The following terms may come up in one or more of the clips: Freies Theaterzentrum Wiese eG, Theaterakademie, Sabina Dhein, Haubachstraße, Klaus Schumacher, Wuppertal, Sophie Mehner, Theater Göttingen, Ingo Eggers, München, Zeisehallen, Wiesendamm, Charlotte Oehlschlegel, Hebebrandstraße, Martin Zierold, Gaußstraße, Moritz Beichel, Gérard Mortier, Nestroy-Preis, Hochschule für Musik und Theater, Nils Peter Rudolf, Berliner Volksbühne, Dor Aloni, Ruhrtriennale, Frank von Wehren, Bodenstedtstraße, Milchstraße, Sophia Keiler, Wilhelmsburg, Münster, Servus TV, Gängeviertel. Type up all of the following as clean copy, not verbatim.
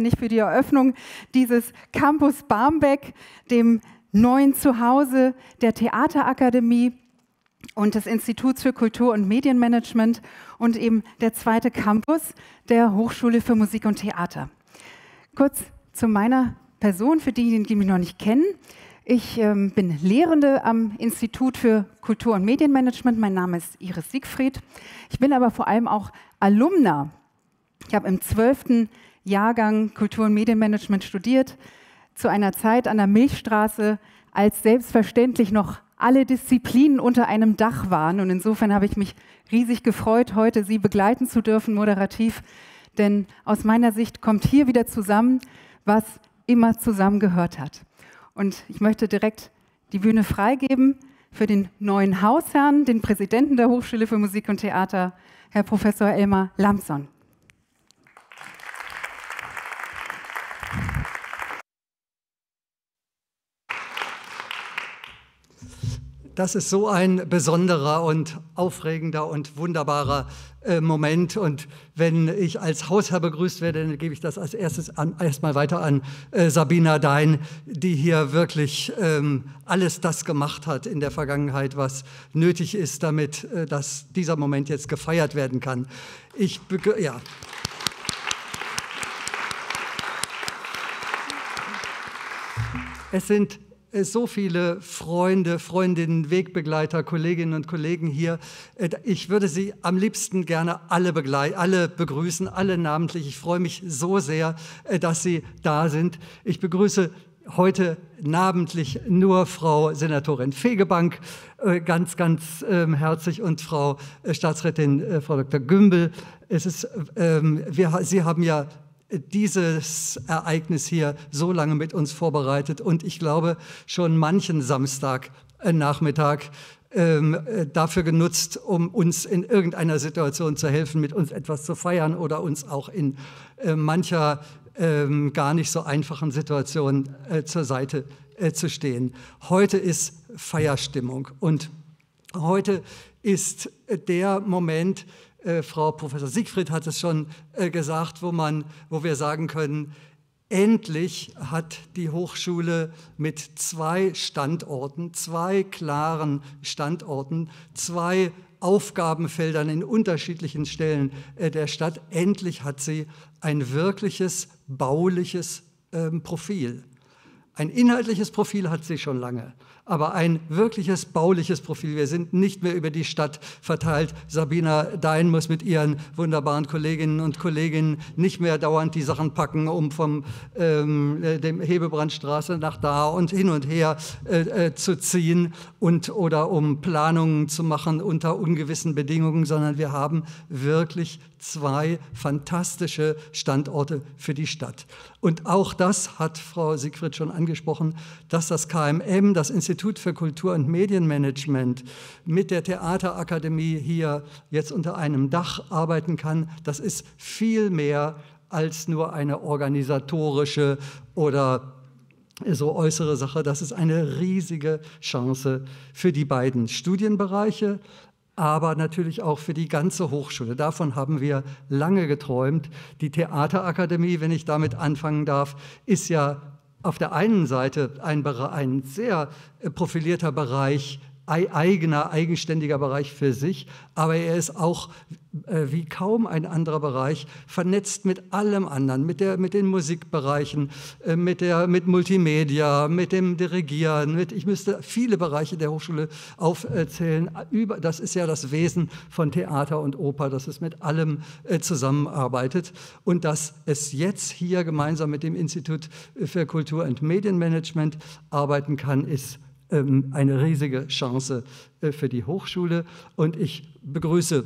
Nicht für die Eröffnung dieses Campus Barmbek, dem neuen Zuhause der Theaterakademie und des Instituts für Kultur- und Medienmanagement und eben der zweite Campus der Hochschule für Musik und Theater. Kurz zu meiner Person, für diejenigen, die mich noch nicht kennen. Ich bin Lehrende am Institut für Kultur- und Medienmanagement. Mein Name ist Iris Siegfried. Ich bin aber vor allem auch Alumna. Ich habe im 12. Jahrgang Kultur- und Medienmanagement studiert, zu einer Zeit an der Milchstraße, als selbstverständlich noch alle Disziplinen unter einem Dach waren. Und insofern habe ich mich riesig gefreut, heute Sie begleiten zu dürfen, moderativ. Denn aus meiner Sicht kommt hier wieder zusammen, was immer zusammengehört hat. Und ich möchte direkt die Bühne freigeben für den neuen Hausherrn, den Präsidenten der Hochschule für Musik und Theater, Herr Professor Elmar Lampson. Das ist so ein besonderer und aufregender und wunderbarer Moment. Und wenn ich als Hausherr begrüßt werde, dann gebe ich das als erstes erstmal weiter an Sabina Dhein, die hier wirklich alles das gemacht hat in der Vergangenheit, was nötig ist, damit dass dieser Moment jetzt gefeiert werden kann. Es sind so viele Freunde, Freundinnen, Wegbegleiter, Kolleginnen und Kollegen hier. Ich würde Sie am liebsten gerne alle begrüßen, alle namentlich. Ich freue mich so sehr, dass Sie da sind. Ich begrüße heute namentlich nur Frau Senatorin Fegebank ganz, ganz herzlich und Frau Staatsrätin, Frau Dr. Gümbel. Sie haben ja dieses Ereignis hier so lange mit uns vorbereitet und ich glaube schon manchen Samstagnachmittag dafür genutzt, um uns in irgendeiner Situation zu helfen, mit uns etwas zu feiern oder uns auch in mancher gar nicht so einfachen Situation zur Seite zu stehen. Heute ist Feierstimmung und heute ist der Moment, Frau Professor Siegfried hat es schon gesagt, wo wir sagen können, endlich hat die Hochschule mit zwei klaren Standorten, zwei Aufgabenfeldern in unterschiedlichen Stellen der Stadt, endlich hat sie ein wirkliches bauliches Profil. Ein inhaltliches Profil hat sie schon lange, aber ein wirkliches bauliches Profil. Wir sind nicht mehr über die Stadt verteilt. Sabina Dhein muss mit ihren wunderbaren Kolleginnen und Kollegen nicht mehr dauernd die Sachen packen, um von dem Hebebrandstraße nach da und hin und her zu ziehen und oder um Planungen zu machen unter ungewissen Bedingungen, sondern wir haben wirklich zwei fantastische Standorte für die Stadt. Und auch das hat Frau Siegfried schon angesprochen, dass das KMM, das Institut für Kultur- und Medienmanagement, mit der Theaterakademie hier jetzt unter einem Dach arbeiten kann. Das ist viel mehr als nur eine organisatorische oder so äußere Sache. Das ist eine riesige Chance für die beiden Studienbereiche, aber natürlich auch für die ganze Hochschule. Davon haben wir lange geträumt. Die Theaterakademie, wenn ich damit anfangen darf, ist ja auf der einen Seite ein sehr profilierter Bereich, eigener, eigenständiger Bereich für sich, aber er ist auch wie kaum ein anderer Bereich vernetzt mit allem anderen, mit den Musikbereichen, mit Multimedia, mit dem Dirigieren, ich müsste viele Bereiche der Hochschule aufzählen. Das ist ja das Wesen von Theater und Oper, dass es mit allem zusammenarbeitet und dass es jetzt hier gemeinsam mit dem Institut für Kultur- und Medienmanagement arbeiten kann, ist eine riesige Chance für die Hochschule. Und ich begrüße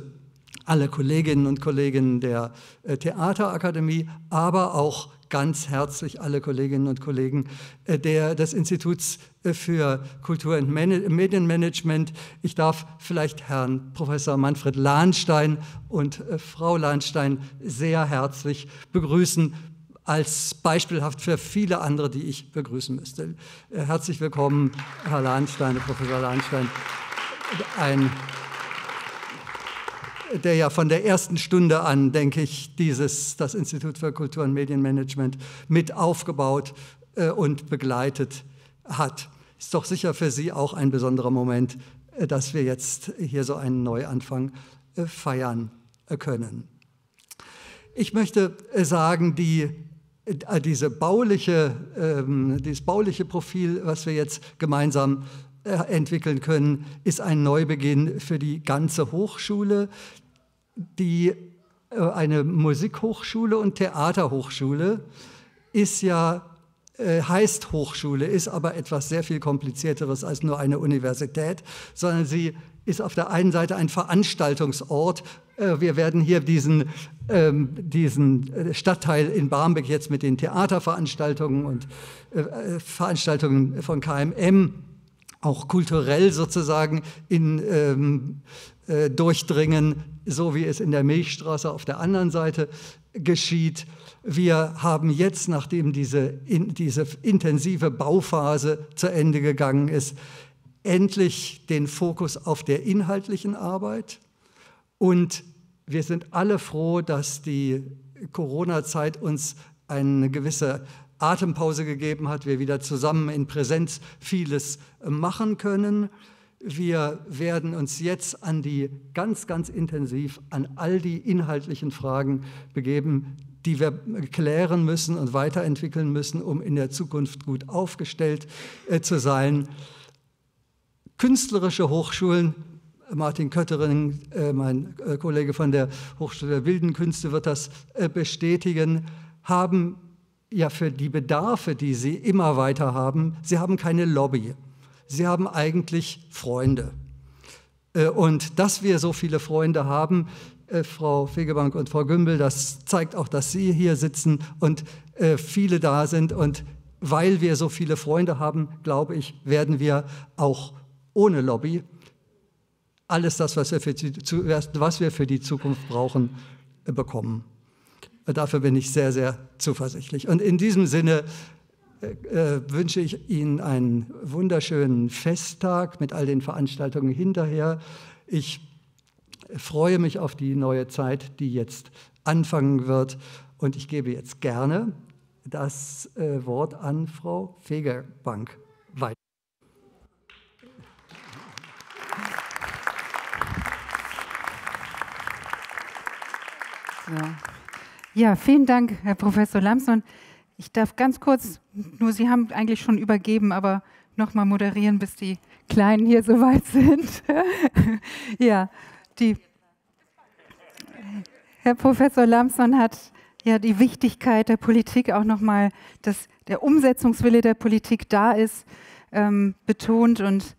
alle Kolleginnen und Kollegen der Theaterakademie, aber auch ganz herzlich alle Kolleginnen und Kollegen des Instituts für Kultur- und Medienmanagement. Ich darf vielleicht Herrn Professor Manfred Lahnstein und Frau Lahnstein sehr herzlich begrüßen, als beispielhaft für viele andere, die ich begrüßen müsste. Herzlich willkommen, Herr Lahnstein, Professor Lahnstein, der ja von der ersten Stunde an, denke ich, das Institut für Kultur- und Medienmanagement mit aufgebaut und begleitet hat. Ist doch sicher für Sie auch ein besonderer Moment, dass wir jetzt hier so einen Neuanfang feiern können. Ich möchte sagen, dieses bauliche Profil, was wir jetzt gemeinsam entwickeln können, ist ein Neubeginn für die ganze Hochschule, die eine Musikhochschule und Theaterhochschule ist ja heißt Hochschule, ist aber etwas sehr viel komplizierteres als nur eine Universität, sondern sie ist auf der einen Seite ein Veranstaltungsort. Wir werden hier diesen Stadtteil in Barmbek jetzt mit den Theaterveranstaltungen und Veranstaltungen von KMM auch kulturell sozusagen durchdringen, so wie es in der Milchstraße auf der anderen Seite geschieht. Wir haben jetzt, nachdem diese intensive Bauphase zu Ende gegangen ist, endlich den Fokus auf der inhaltlichen Arbeit. Und wir sind alle froh, dass die Corona-Zeit uns eine gewisse Atempause gegeben hat, wir wieder zusammen in Präsenz vieles machen können. Wir werden uns jetzt ganz, ganz intensiv an all die inhaltlichen Fragen begeben, die wir klären müssen und weiterentwickeln müssen, um in der Zukunft gut aufgestellt zu sein. Künstlerische Hochschulen, Martin Köttering, mein Kollege von der Hochschule der bildenden Künste, wird das bestätigen, haben ja für die Bedarfe, die sie immer weiter haben, sie haben keine Lobby, sie haben eigentlich Freunde. Und dass wir so viele Freunde haben, Frau Fegebank und Frau Gümbel, das zeigt auch, dass Sie hier sitzen und viele da sind. Und weil wir so viele Freunde haben, glaube ich, werden wir auch ohne Lobby alles das, was wir für die Zukunft brauchen, bekommen. Dafür bin ich sehr, sehr zuversichtlich. Und in diesem Sinne wünsche ich Ihnen einen wunderschönen Festtag mit all den Veranstaltungen hinterher. Ich freue mich auf die neue Zeit, die jetzt anfangen wird. Und ich gebe jetzt gerne das Wort an Frau Fegebank weiter. Ja, vielen Dank, Herr Professor Lampson. Ich darf ganz kurz, nur Sie haben eigentlich schon übergeben, aber noch mal moderieren, bis die Kleinen hier soweit sind. Ja, Herr Professor Lampson hat ja die Wichtigkeit der Politik auch noch mal, dass der Umsetzungswille der Politik da ist, betont und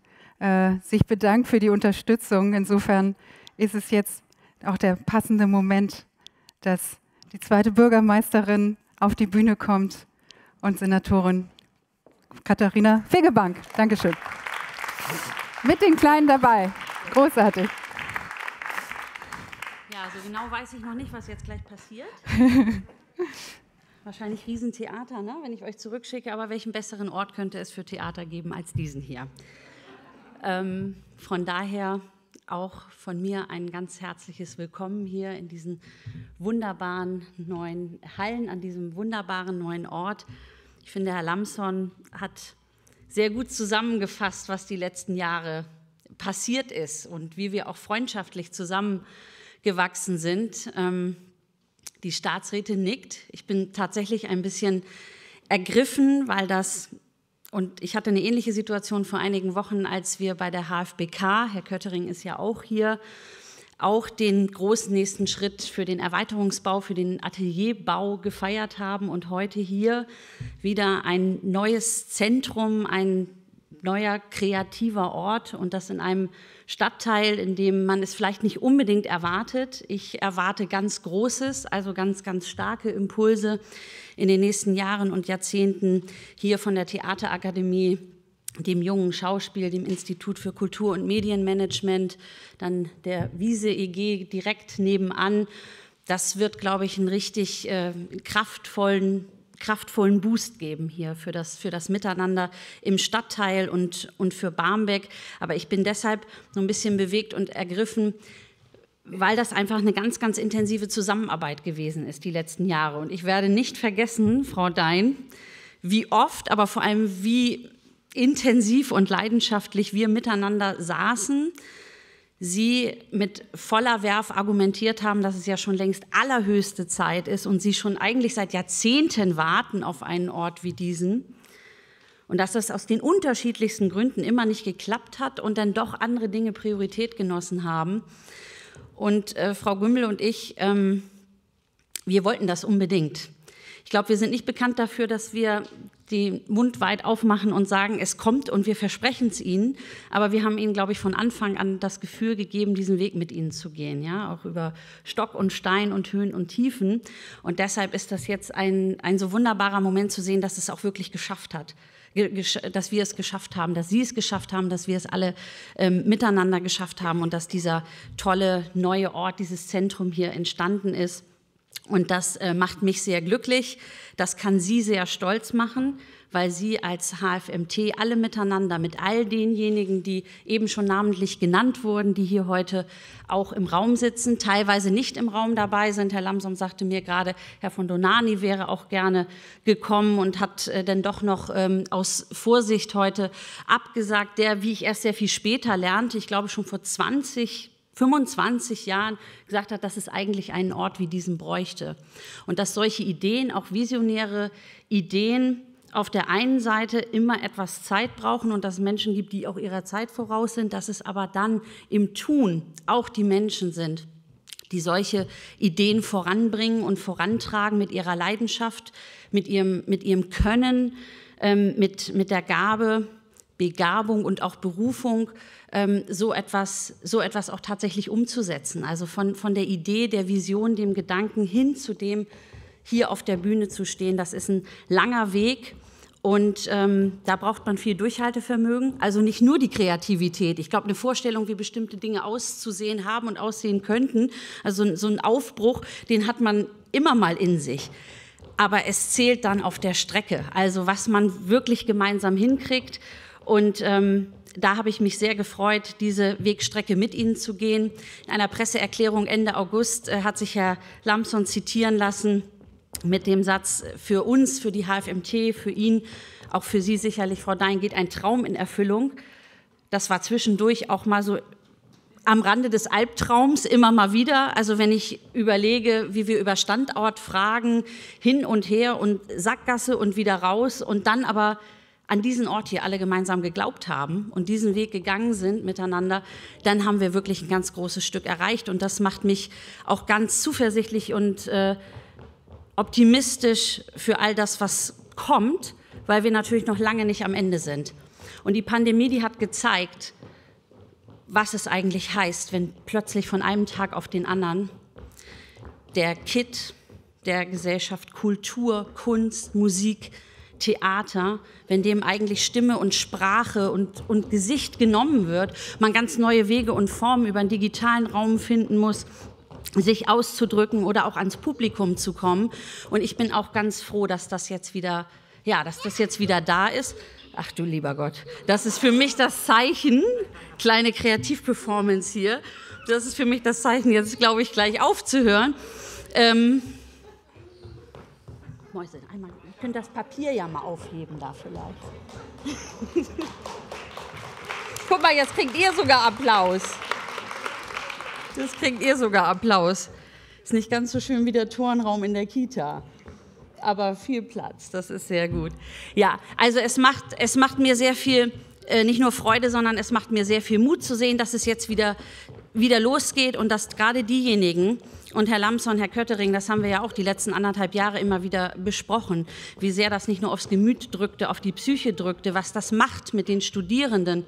sich bedankt für die Unterstützung. Insofern ist es jetzt auch der passende Moment, dass die zweite Bürgermeisterin auf die Bühne kommt und Senatorin Katharina Fegebank. Dankeschön. Mit den Kleinen dabei. Großartig. Ja, so genau weiß ich noch nicht, was jetzt gleich passiert. Wahrscheinlich Riesentheater, ne? Wenn ich euch zurückschicke. Aber welchen besseren Ort könnte es für Theater geben als diesen hier? Von daher auch von mir ein ganz herzliches Willkommen hier in diesen wunderbaren neuen Hallen, an diesem wunderbaren neuen Ort. Ich finde, Herr Lampson hat sehr gut zusammengefasst, was die letzten Jahre passiert ist und wie wir auch freundschaftlich zusammengewachsen sind. Die Staatsrätin nickt. Ich bin tatsächlich ein bisschen ergriffen, weil das... Und ich hatte eine ähnliche Situation vor einigen Wochen, als wir bei der HFBK, Herr Köttering ist ja auch hier, auch den großen nächsten Schritt für den Erweiterungsbau, für den Atelierbau gefeiert haben und heute hier wieder ein neues Zentrum, ein neuer kreativer Ort und das in einem Stadtteil, in dem man es vielleicht nicht unbedingt erwartet. Ich erwarte ganz Großes, also ganz, ganz starke Impulse in den nächsten Jahren und Jahrzehnten hier von der Theaterakademie, dem jungen Schauspiel, dem Institut für Kultur- und Medienmanagement, dann der Wiese EG direkt nebenan. Das wird, glaube ich, einen richtig kraftvollen Boost geben hier für das Miteinander im Stadtteil und für Barmbek. Aber ich bin deshalb so ein bisschen bewegt und ergriffen, weil das einfach eine ganz, ganz intensive Zusammenarbeit gewesen ist die letzten Jahre. Und ich werde nicht vergessen, Frau Dhein, wie oft, aber vor allem wie intensiv und leidenschaftlich wir miteinander saßen, Sie mit voller Werf argumentiert haben, dass es ja schon längst allerhöchste Zeit ist und Sie schon eigentlich seit Jahrzehnten warten auf einen Ort wie diesen und dass das aus den unterschiedlichsten Gründen immer nicht geklappt hat und dann doch andere Dinge Priorität genossen haben. Und Frau Gümbel und ich, wir wollten das unbedingt. Ich glaube, wir sind nicht bekannt dafür, dass wir den Mund weit aufmachen und sagen, es kommt und wir versprechen es Ihnen. Aber wir haben Ihnen, glaube ich, von Anfang an das Gefühl gegeben, diesen Weg mit Ihnen zu gehen, ja, auch über Stock und Stein und Höhen und Tiefen. Und deshalb ist das jetzt ein so wunderbarer Moment zu sehen, dass es auch wirklich geschafft hat, dass wir es geschafft haben, dass Sie es geschafft haben, dass wir es alle miteinander geschafft haben und dass dieser tolle neue Ort, dieses Zentrum hier entstanden ist. Und das macht mich sehr glücklich, das kann Sie sehr stolz machen, weil Sie als HFMT alle miteinander mit all denjenigen, die eben schon namentlich genannt wurden, die hier heute auch im Raum sitzen, teilweise nicht im Raum dabei sind. Herr Lampson sagte mir gerade, Herr von Donani wäre auch gerne gekommen und hat dann doch noch aus Vorsicht heute abgesagt, der, wie ich erst sehr viel später lernte, ich glaube schon vor 25 Jahren gesagt hat, dass es eigentlich einen Ort wie diesen bräuchte. Und dass solche Ideen, auch visionäre Ideen, auf der einen Seite immer etwas Zeit brauchen und dass es Menschen gibt, die auch ihrer Zeit voraus sind, dass es aber dann im Tun auch die Menschen sind, die solche Ideen voranbringen und vorantragen mit ihrer Leidenschaft, mit ihrem Können, mit der Gabe, Begabung und auch Berufung, so etwas auch tatsächlich umzusetzen. Also von der Idee, der Vision, dem Gedanken hin zu dem, hier auf der Bühne zu stehen, das ist ein langer Weg und da braucht man viel Durchhaltevermögen. Also nicht nur die Kreativität. Ich glaube, eine Vorstellung, wie bestimmte Dinge auszusehen haben und aussehen könnten, also so ein Aufbruch, den hat man immer mal in sich. Aber es zählt dann auf der Strecke, also was man wirklich gemeinsam hinkriegt. Und da habe ich mich sehr gefreut, diese Wegstrecke mit Ihnen zu gehen. In einer Presseerklärung Ende August hat sich Herr Lampson zitieren lassen mit dem Satz, für uns, für die HFMT, für ihn, auch für Sie sicherlich, Frau Dhein, geht ein Traum in Erfüllung. Das war zwischendurch auch mal so am Rande des Albtraums immer mal wieder. Also wenn ich überlege, wie wir über Standortfragen hin und her und Sackgasse und wieder raus und dann aber an diesen Ort hier alle gemeinsam geglaubt haben und diesen Weg gegangen sind miteinander, dann haben wir wirklich ein ganz großes Stück erreicht. Und das macht mich auch ganz zuversichtlich und optimistisch für all das, was kommt, weil wir natürlich noch lange nicht am Ende sind. Und die Pandemie, die hat gezeigt, was es eigentlich heißt, wenn plötzlich von einem Tag auf den anderen der Kitt der Gesellschaft Kultur, Kunst, Musik, Theater, wenn dem eigentlich Stimme und Sprache und Gesicht genommen wird, man ganz neue Wege und Formen über den digitalen Raum finden muss, sich auszudrücken oder auch ans Publikum zu kommen. Und ich bin auch ganz froh, dass das jetzt wieder, ja, dass das jetzt wieder da ist. Ach du lieber Gott, das ist für mich das Zeichen, kleine Kreativperformance hier, das ist für mich das Zeichen, jetzt glaube ich gleich aufzuhören. Mäuse, einmal. Ich könnte das Papier ja mal aufheben da vielleicht. Guck mal, jetzt kriegt ihr sogar Applaus. Jetzt kriegt ihr sogar Applaus. Ist nicht ganz so schön wie der Turnraum in der Kita. Aber viel Platz, das ist sehr gut. Ja, also es macht mir sehr viel, nicht nur Freude, sondern es macht mir sehr viel Mut zu sehen, dass es jetzt wieder losgeht und dass gerade diejenigen, und Herr Lampson, Herr Köttering, das haben wir ja auch die letzten 1,5 Jahre immer wieder besprochen, wie sehr das nicht nur aufs Gemüt drückte, auf die Psyche drückte, was das macht mit den Studierenden,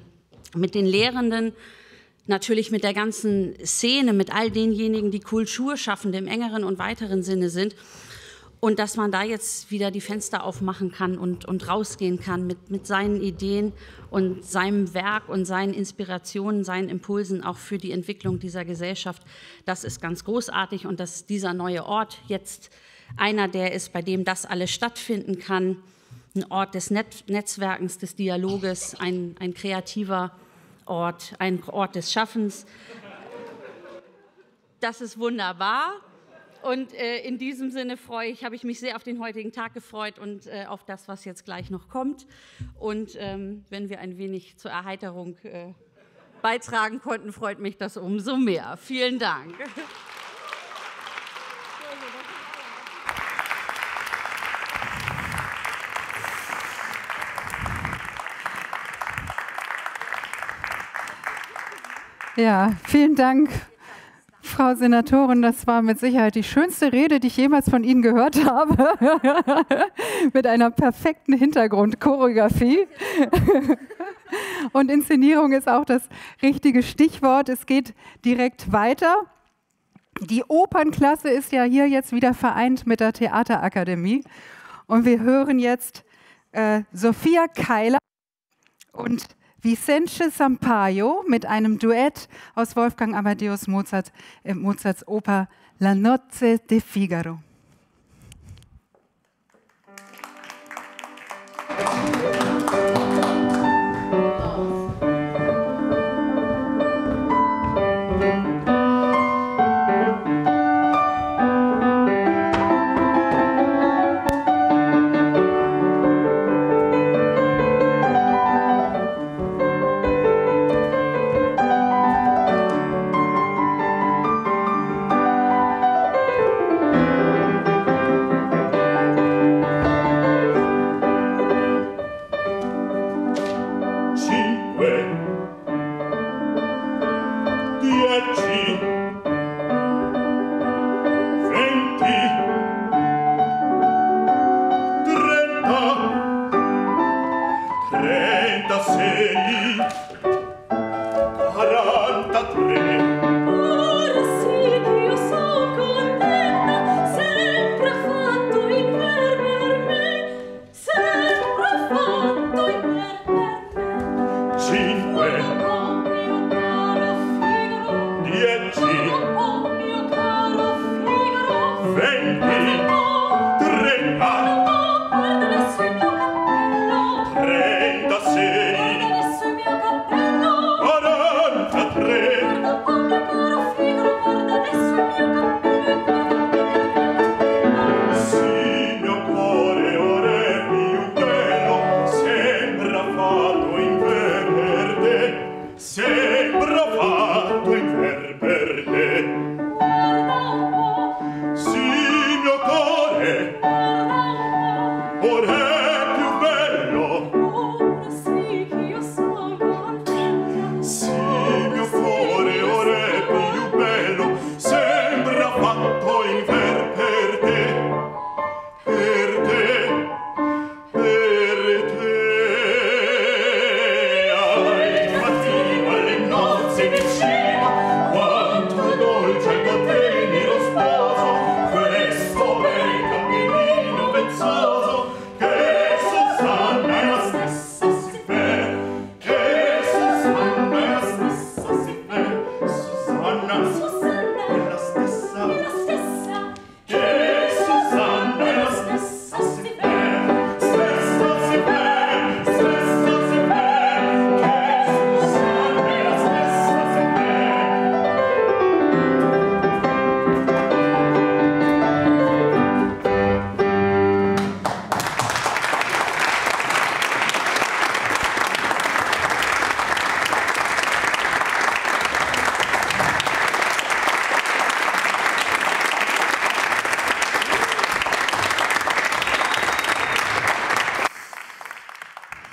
mit den Lehrenden, natürlich mit der ganzen Szene, mit all denjenigen, die Kulturschaffende im engeren und weiteren Sinne sind. Und dass man da jetzt wieder die Fenster aufmachen kann und rausgehen kann mit seinen Ideen und seinem Werk und seinen Inspirationen, seinen Impulsen auch für die Entwicklung dieser Gesellschaft, das ist ganz großartig. Und dass dieser neue Ort jetzt einer der ist, bei dem das alles stattfinden kann, ein Ort des Netzwerkens, des Dialoges, ein kreativer Ort, ein Ort des Schaffens, das ist wunderbar. Und in diesem Sinne habe ich mich sehr auf den heutigen Tag gefreut und auf das, was jetzt gleich noch kommt. Und wenn wir ein wenig zur Erheiterung beitragen konnten, freut mich das umso mehr. Vielen Dank. Ja, vielen Dank. Frau Senatorin, das war mit Sicherheit die schönste Rede, die ich jemals von Ihnen gehört habe, mit einer perfekten Hintergrundchoreografie. Und Inszenierung ist auch das richtige Stichwort. Es geht direkt weiter. Die Opernklasse ist ja hier jetzt wieder vereint mit der Theaterakademie. Und wir hören jetzt Sophia Keiler und Vicente Sampaio mit einem Duett aus Wolfgang Amadeus Mozart, Mozarts Oper La Nozze di Figaro.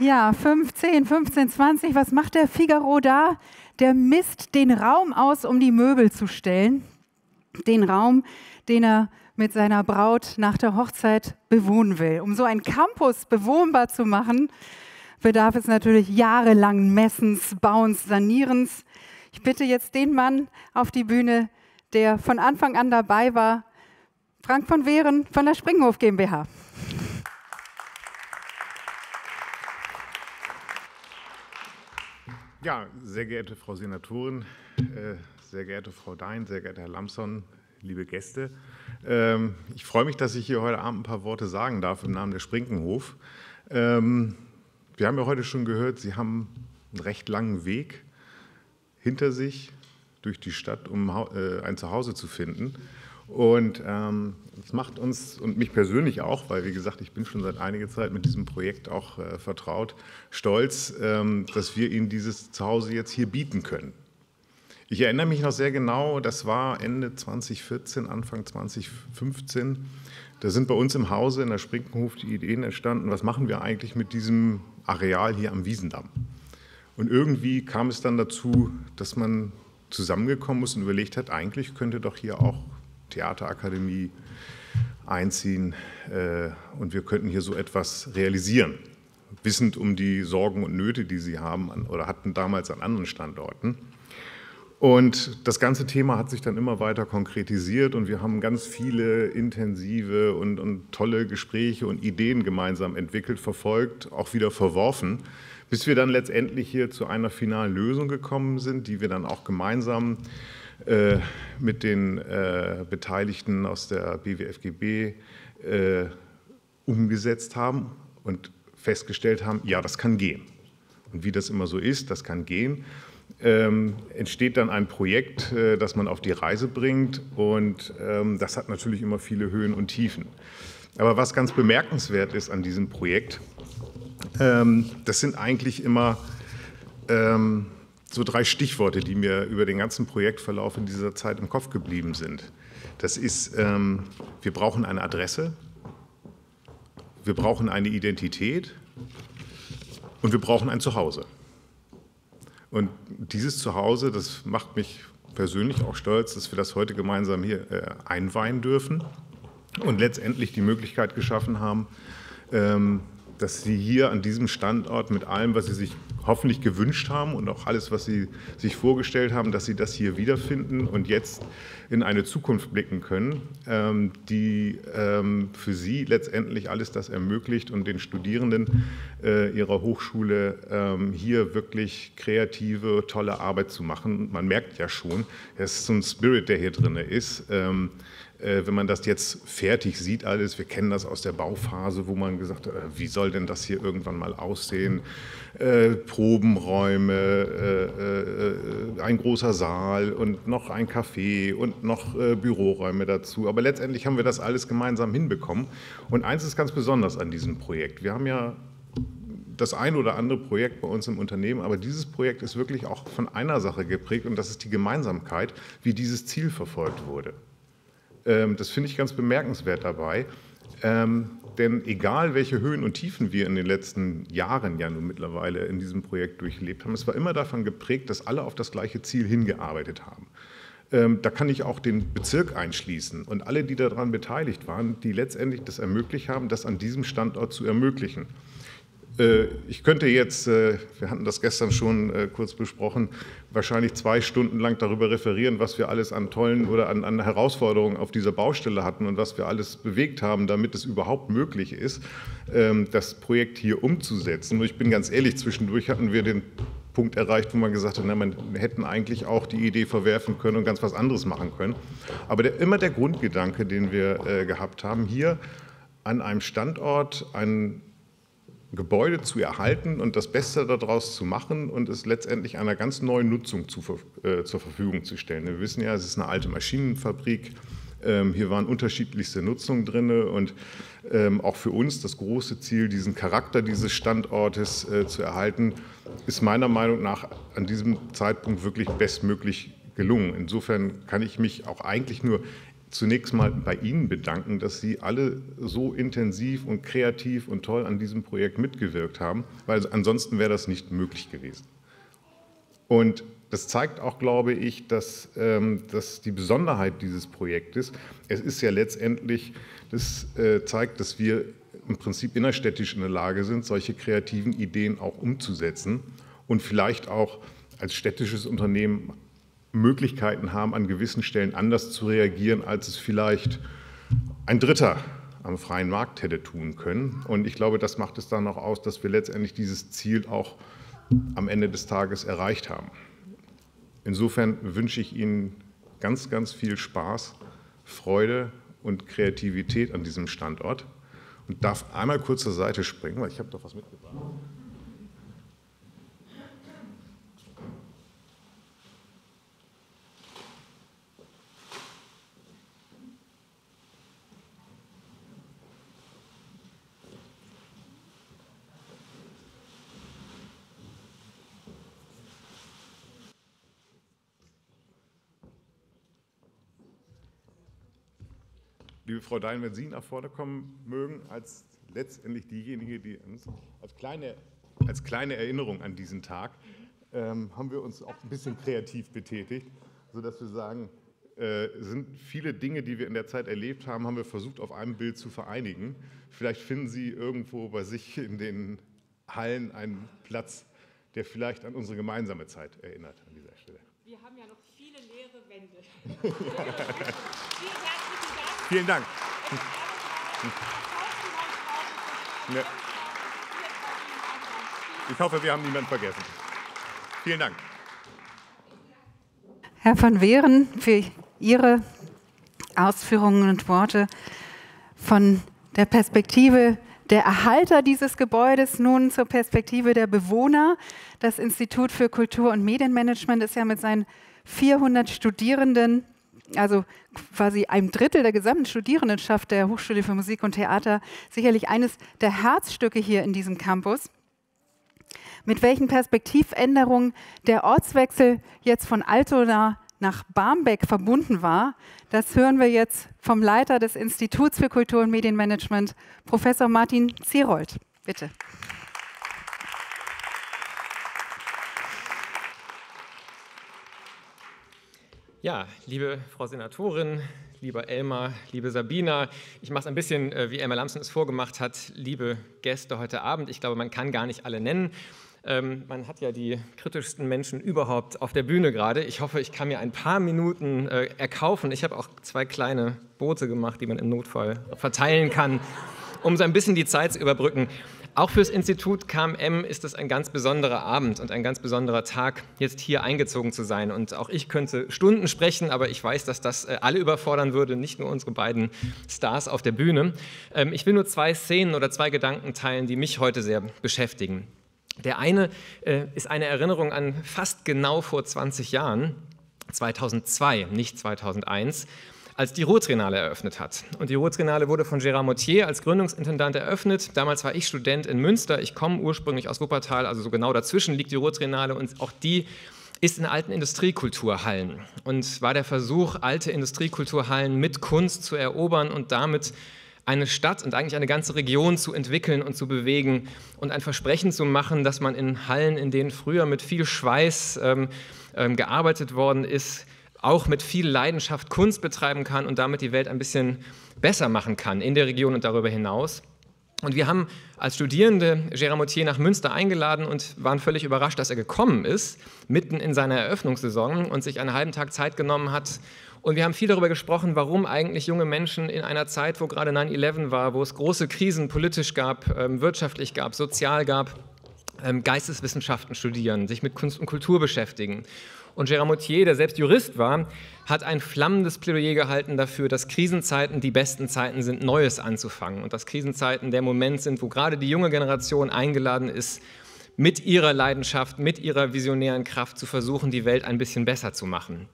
Ja, 15, 15, 20, was macht der Figaro da? Der misst den Raum aus, um die Möbel zu stellen. Den Raum, den er mit seiner Braut nach der Hochzeit bewohnen will. Um so einen Campus bewohnbar zu machen, bedarf es natürlich jahrelangen Messens, Bauens, Sanierens. Ich bitte jetzt den Mann auf die Bühne, der von Anfang an dabei war, Frank von Wehren von der Springenhof GmbH. Ja, sehr geehrte Frau Senatorin, sehr geehrte Frau Dhein, sehr geehrter Herr Lampson, liebe Gäste. Ich freue mich, dass ich hier heute Abend ein paar Worte sagen darf im Namen der Springenhof. Wir haben ja heute schon gehört, Sie haben einen recht langen Weg hinter sich durch die Stadt, um ein Zuhause zu finden. Und das macht uns und mich persönlich auch, weil wie gesagt, ich bin schon seit einiger Zeit mit diesem Projekt auch vertraut, stolz, dass wir Ihnen dieses Zuhause jetzt hier bieten können. Ich erinnere mich noch sehr genau, das war Ende 2014, Anfang 2015. Da sind bei uns im Hause in der Springenhof die Ideen entstanden, was machen wir eigentlich mit diesem Areal hier am Wiesendamm? Und irgendwie kam es dann dazu, dass man zusammengekommen ist und überlegt hat, eigentlich könnte doch hier auch Theaterakademie einziehen und wir könnten hier so etwas realisieren, wissend um die Sorgen und Nöte, die sie haben oder hatten damals an anderen Standorten. Und das ganze Thema hat sich dann immer weiter konkretisiert und wir haben ganz viele intensive und tolle Gespräche und Ideen gemeinsam entwickelt, verfolgt, auch wieder verworfen, bis wir dann letztendlich hier zu einer finalen Lösung gekommen sind, die wir dann auch gemeinsam mit den Beteiligten aus der BWFGB umgesetzt haben und festgestellt haben, ja, das kann gehen. Und wie das immer so ist, das kann gehen. Entsteht dann ein Projekt, das man auf die Reise bringt, und das hat natürlich immer viele Höhen und Tiefen. Aber was ganz bemerkenswert ist an diesem Projekt, das sind eigentlich immer so drei Stichworte, die mir über den ganzen Projektverlauf in dieser Zeit im Kopf geblieben sind. Das ist, wir brauchen eine Adresse, wir brauchen eine Identität und wir brauchen ein Zuhause. Und dieses Zuhause, das macht mich persönlich auch stolz, dass wir das heute gemeinsam hier einweihen dürfen und letztendlich die Möglichkeit geschaffen haben, dass Sie hier an diesem Standort mit allem, was Sie sich hoffentlich gewünscht haben und auch alles, was Sie sich vorgestellt haben, dass Sie das hier wiederfinden und jetzt in eine Zukunft blicken können, die für Sie letztendlich alles das ermöglicht und den Studierenden Ihrer Hochschule hier wirklich kreative, tolle Arbeit zu machen. Man merkt ja schon, es ist so ein Spirit, der hier drin ist. Wenn man das jetzt fertig sieht alles, wir kennen das aus der Bauphase, wo man gesagt hat, wie soll denn das hier irgendwann mal aussehen? Probenräume, ein großer Saal und noch ein Café und noch Büroräume dazu. Aber letztendlich haben wir das alles gemeinsam hinbekommen. Und eins ist ganz besonders an diesem Projekt. Wir haben ja das ein oder andere Projekt bei uns im Unternehmen, aber dieses Projekt ist wirklich auch von einer Sache geprägt, und das ist die Gemeinsamkeit, wie dieses Ziel verfolgt wurde. Das finde ich ganz bemerkenswert dabei, denn egal welche Höhen und Tiefen wir in den letzten Jahren ja nun mittlerweile in diesem Projekt durchlebt haben, es war immer davon geprägt, dass alle auf das gleiche Ziel hingearbeitet haben. Da kann ich auch den Bezirk einschließen und alle, die daran beteiligt waren, die letztendlich das ermöglicht haben, das an diesem Standort zu ermöglichen. Ich könnte jetzt, wir hatten das gestern schon kurz besprochen, wahrscheinlich 2 Stunden lang darüber referieren, was wir alles an tollen oder an Herausforderungen auf dieser Baustelle hatten und was wir alles bewegt haben, damit es überhaupt möglich ist, das Projekt hier umzusetzen. Und ich bin ganz ehrlich, zwischendurch hatten wir den Punkt erreicht, wo man gesagt hat, na, man hätten eigentlich auch die Idee verwerfen können und ganz was anderes machen können. Aber immer der Grundgedanke, den wir gehabt haben, hier an einem Standort ein Gebäude zu erhalten und das Beste daraus zu machen und es letztendlich einer ganz neuen Nutzung zur Verfügung zu stellen. Wir wissen ja, es ist eine alte Maschinenfabrik, hier waren unterschiedlichste Nutzungen drin und auch für uns das große Ziel, diesen Charakter dieses Standortes zu erhalten, ist meiner Meinung nach an diesem Zeitpunkt wirklich bestmöglich gelungen. Insofern kann ich mich auch eigentlich nur zunächst mal bei Ihnen bedanken, dass Sie alle so intensiv und kreativ und toll an diesem Projekt mitgewirkt haben, weil ansonsten wäre das nicht möglich gewesen. Und das zeigt auch, glaube ich, dass die Besonderheit dieses Projektes, es ist ja letztendlich, das zeigt, dass wir im Prinzip innerstädtisch in der Lage sind, solche kreativen Ideen auch umzusetzen und vielleicht auch als städtisches Unternehmen Möglichkeiten haben, an gewissen Stellen anders zu reagieren, als es vielleicht ein Dritter am freien Markt hätte tun können. Und ich glaube, das macht es dann auch aus, dass wir letztendlich dieses Ziel auch am Ende des Tages erreicht haben. Insofern wünsche ich Ihnen ganz, ganz viel Spaß, Freude und Kreativität an diesem Standort und darf einmal kurz zur Seite springen, weil ich habe doch was mitgebracht. Liebe Frau Dhein, wenn Sie nach vorne kommen mögen, als letztendlich diejenige, die uns als kleine Erinnerung an diesen Tag haben wir uns auch ein bisschen kreativ betätigt, sodass wir sagen, sind viele Dinge, die wir in der Zeit erlebt haben, haben wir versucht, auf einem Bild zu vereinigen. Vielleicht finden Sie irgendwo bei sich in den Hallen einen Platz, der vielleicht an unsere gemeinsame Zeit erinnert an dieser Stelle. Wir haben ja noch viele leere Wände. Vielen Dank. Ich hoffe, wir haben niemanden vergessen. Vielen Dank. Herr von Wehren, für Ihre Ausführungen und Worte von der Perspektive der Erhalter dieses Gebäudes nun zur Perspektive der Bewohner. Das Institut für Kultur- und Medienmanagement ist ja mit seinen 400 Studierenden, also quasi einem Drittel der gesamten Studierendenschaft der Hochschule für Musik und Theater, sicherlich eines der Herzstücke hier in diesem Campus. Mit welchen Perspektivänderungen der Ortswechsel jetzt von Altona nach Barmbek verbunden war, das hören wir jetzt vom Leiter des Instituts für Kultur- und Medienmanagement, Professor Martin Zierold. Bitte. Ja, liebe Frau Senatorin, lieber Elmar, liebe Sabina, ich mache es ein bisschen, wie Elmar Lampson es vorgemacht hat, liebe Gäste heute Abend. Ich glaube, man kann gar nicht alle nennen. Man hat ja die kritischsten Menschen überhaupt auf der Bühne gerade. Ich hoffe, ich kann mir ein paar Minuten erkaufen. Ich habe auch zwei kleine Boote gemacht, die man im Notfall verteilen kann, um so ein bisschen die Zeit zu überbrücken. Auch fürs Institut KMM ist es ein ganz besonderer Abend und ein ganz besonderer Tag, jetzt hier eingezogen zu sein. Und auch ich könnte Stunden sprechen, aber ich weiß, dass das alle überfordern würde, nicht nur unsere beiden Stars auf der Bühne. Ich will nur zwei Szenen oder zwei Gedanken teilen, die mich heute sehr beschäftigen. Der eine ist eine Erinnerung an fast genau vor 20 Jahren, 2002, nicht 2001, als die Ruhrtriennale eröffnet hat. Und die Ruhrtriennale wurde von Gérard Mortier als Gründungsintendant eröffnet. Damals war ich Student in Münster. Ich komme ursprünglich aus Wuppertal, also so genau dazwischen liegt die Ruhrtriennale. Und auch die ist in alten Industriekulturhallen und war der Versuch, alte Industriekulturhallen mit Kunst zu erobern und damit eine Stadt und eigentlich eine ganze Region zu entwickeln und zu bewegen und ein Versprechen zu machen, dass man in Hallen, in denen früher mit viel Schweiß gearbeitet worden ist, auch mit viel Leidenschaft Kunst betreiben kann und damit die Welt ein bisschen besser machen kann in der Region und darüber hinaus. Und wir haben als Studierende Gérard Mortier nach Münster eingeladen und waren völlig überrascht, dass er gekommen ist, mitten in seiner Eröffnungssaison und sich einen halben Tag Zeit genommen hat. Und wir haben viel darüber gesprochen, warum eigentlich junge Menschen in einer Zeit, wo gerade 9/11 war, wo es große Krisen politisch gab, wirtschaftlich gab, sozial gab, Geisteswissenschaften studieren, sich mit Kunst und Kultur beschäftigen. Und Gérard Mortier, der selbst Jurist war, hat ein flammendes Plädoyer gehalten dafür, dass Krisenzeiten die besten Zeiten sind, Neues anzufangen. Und dass Krisenzeiten der Moment sind, wo gerade die junge Generation eingeladen ist, mit ihrer Leidenschaft, mit ihrer visionären Kraft zu versuchen, die Welt ein bisschen besser zu machen.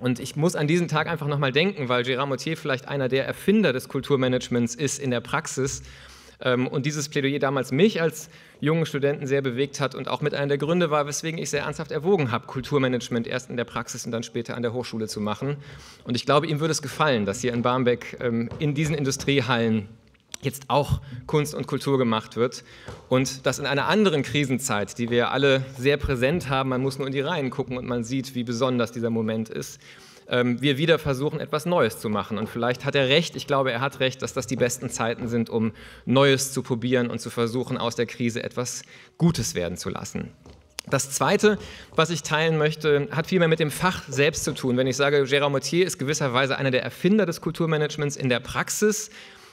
Und ich muss an diesen Tag einfach nochmal denken, weil Gérard Mortier vielleicht einer der Erfinder des Kulturmanagements ist in der Praxis, und dieses Plädoyer damals mich als jungen Studenten sehr bewegt hat und auch mit einer der Gründe war, weswegen ich sehr ernsthaft erwogen habe, Kulturmanagement erst in der Praxis und dann später an der Hochschule zu machen. Und ich glaube, ihm würde es gefallen, dass hier in Barmbek in diesen Industriehallen jetzt auch Kunst und Kultur gemacht wird und dass in einer anderen Krisenzeit, die wir alle sehr präsent haben, man muss nur in die Reihen gucken und man sieht, wie besonders dieser Moment ist, wir wieder versuchen, etwas Neues zu machen. Und vielleicht hat er recht, ich glaube, er hat recht, dass das die besten Zeiten sind, um Neues zu probieren und zu versuchen, aus der Krise etwas Gutes werden zu lassen. Das Zweite, was ich teilen möchte, hat vielmehr mit dem Fach selbst zu tun. Wenn ich sage, Gérard Mortier ist gewisserweise einer der Erfinder des Kulturmanagements in der Praxis,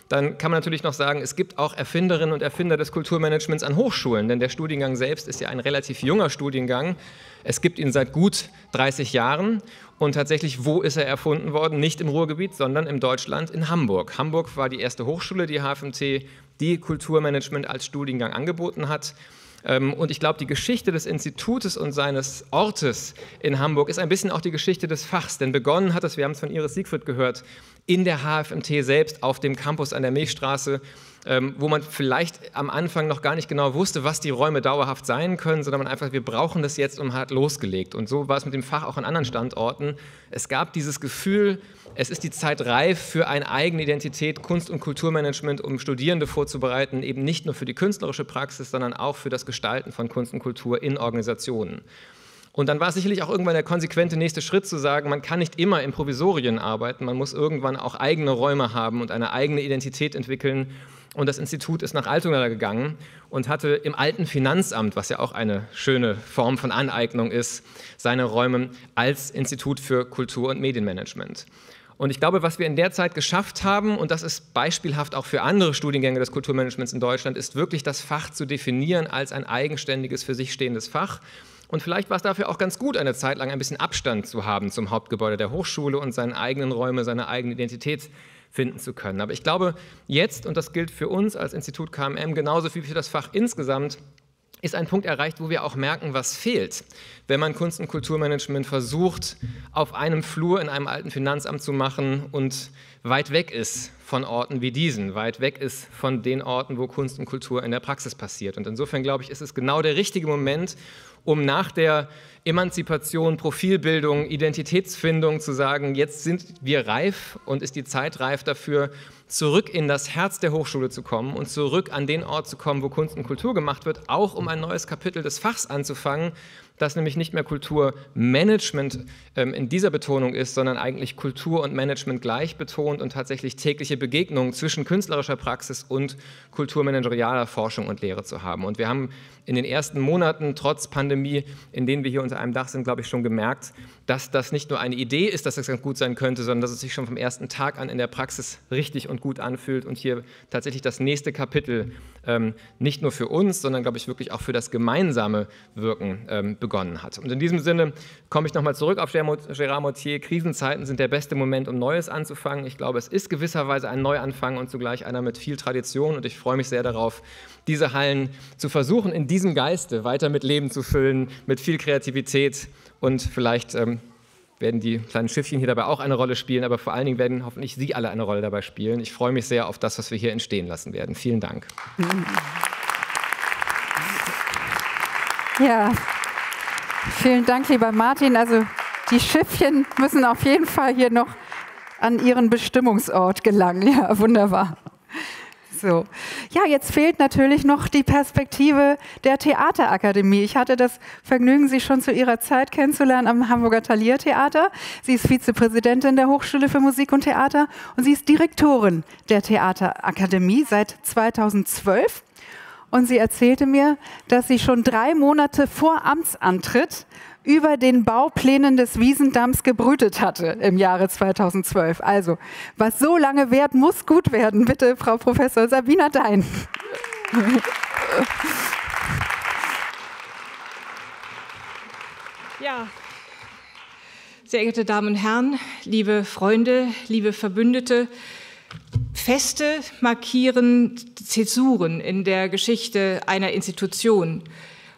dann kann man natürlich noch sagen, es gibt auch Erfinderinnen und Erfinder des Kulturmanagements an Hochschulen, denn der Studiengang selbst ist ja ein relativ junger Studiengang. Es gibt ihn seit gut 30 Jahren und tatsächlich, wo ist er erfunden worden? Nicht im Ruhrgebiet, sondern in Deutschland, in Hamburg. Hamburg war die erste Hochschule, die HFMT, die Kulturmanagement als Studiengang angeboten hat. Und ich glaube, die Geschichte des Institutes und seines Ortes in Hamburg ist ein bisschen auch die Geschichte des Fachs. Denn begonnen hat es, wir haben es von Iris Siegfried gehört, in der HFMT selbst, auf dem Campus an der Milchstraße, wo man vielleicht am Anfang noch gar nicht genau wusste, was die Räume dauerhaft sein können, sondern man einfach, wir brauchen das jetzt und hat losgelegt. Und so war es mit dem Fach auch an anderen Standorten. Es gab dieses Gefühl, es ist die Zeit reif für eine eigene Identität, Kunst- und Kulturmanagement, um Studierende vorzubereiten, eben nicht nur für die künstlerische Praxis, sondern auch für das Gestalten von Kunst und Kultur in Organisationen. Und dann war es sicherlich auch irgendwann der konsequente nächste Schritt zu sagen, man kann nicht immer in Provisorien arbeiten, man muss irgendwann auch eigene Räume haben und eine eigene Identität entwickeln. Und das Institut ist nach Altona gegangen und hatte im alten Finanzamt, was ja auch eine schöne Form von Aneignung ist, seine Räume als Institut für Kultur- und Medienmanagement. Und ich glaube, was wir in der Zeit geschafft haben, und das ist beispielhaft auch für andere Studiengänge des Kulturmanagements in Deutschland, ist wirklich das Fach zu definieren als ein eigenständiges, für sich stehendes Fach. Und vielleicht war es dafür auch ganz gut, eine Zeit lang ein bisschen Abstand zu haben zum Hauptgebäude der Hochschule und seinen eigenen Räume, seine eigene Identität finden zu können. Aber ich glaube, jetzt, und das gilt für uns als Institut KMM genauso wie für das Fach insgesamt, ist ein Punkt erreicht, wo wir auch merken, was fehlt, wenn man Kunst- und Kulturmanagement versucht, auf einem Flur in einem alten Finanzamt zu machen und weit weg ist von Orten wie diesen, weit weg ist von den Orten, wo Kunst und Kultur in der Praxis passiert. Und insofern, glaube ich, ist es genau der richtige Moment, um nach der Emanzipation, Profilbildung, Identitätsfindung zu sagen, jetzt sind wir reif und ist die Zeit reif dafür, zurück in das Herz der Hochschule zu kommen und zurück an den Ort zu kommen, wo Kunst und Kultur gemacht wird, auch um ein neues Kapitel des Fachs anzufangen, das nämlich nicht mehr Kulturmanagement in dieser Betonung ist, sondern eigentlich Kultur und Management gleich betont und tatsächlich tägliche Begegnungen zwischen künstlerischer Praxis und kulturmanagerialer Forschung und Lehre zu haben. Und wir haben in den ersten Monaten, trotz Pandemie, in denen wir hier unter einem Dach sind, glaube ich, schon gemerkt, dass das nicht nur eine Idee ist, dass das ganz gut sein könnte, sondern dass es sich schon vom ersten Tag an in der Praxis richtig und gut anfühlt und hier tatsächlich das nächste Kapitel nicht nur für uns, sondern, glaube ich, wirklich auch für das gemeinsame Wirken begonnen hat. Und in diesem Sinne komme ich nochmal zurück auf Gérard Mortier. Krisenzeiten sind der beste Moment, um Neues anzufangen. Ich glaube, es ist gewisserweise ein Neuanfang und zugleich einer mit viel Tradition. Und ich freue mich sehr darauf, diese Hallen zu versuchen, in diesem Geiste weiter mit Leben zu füllen, mit viel Kreativität. Und vielleicht werden die kleinen Schiffchen hier dabei auch eine Rolle spielen, aber vor allen Dingen werden hoffentlich Sie alle eine Rolle dabei spielen. Ich freue mich sehr auf das, was wir hier entstehen lassen werden. Vielen Dank. Ja, vielen Dank, lieber Martin. Also die Schiffchen müssen auf jeden Fall hier noch an ihren Bestimmungsort gelangen. Ja, wunderbar. So. Ja, jetzt fehlt natürlich noch die Perspektive der Theaterakademie. Ich hatte das Vergnügen, Sie schon zu Ihrer Zeit kennenzulernen am Hamburger Thalia-Theater. Sie ist Vizepräsidentin der Hochschule für Musik und Theater und sie ist Direktorin der Theaterakademie seit 2012. Und sie erzählte mir, dass sie schon 3 Monate vor Amtsantritt über den Bauplänen des Wiesendamms gebrütet hatte im Jahre 2012. Also, was so lange währt, muss gut werden. Bitte, Frau Professor Sabina Dhein. Ja, sehr geehrte Damen und Herren, liebe Freunde, liebe Verbündete, Feste markieren Zäsuren in der Geschichte einer Institution.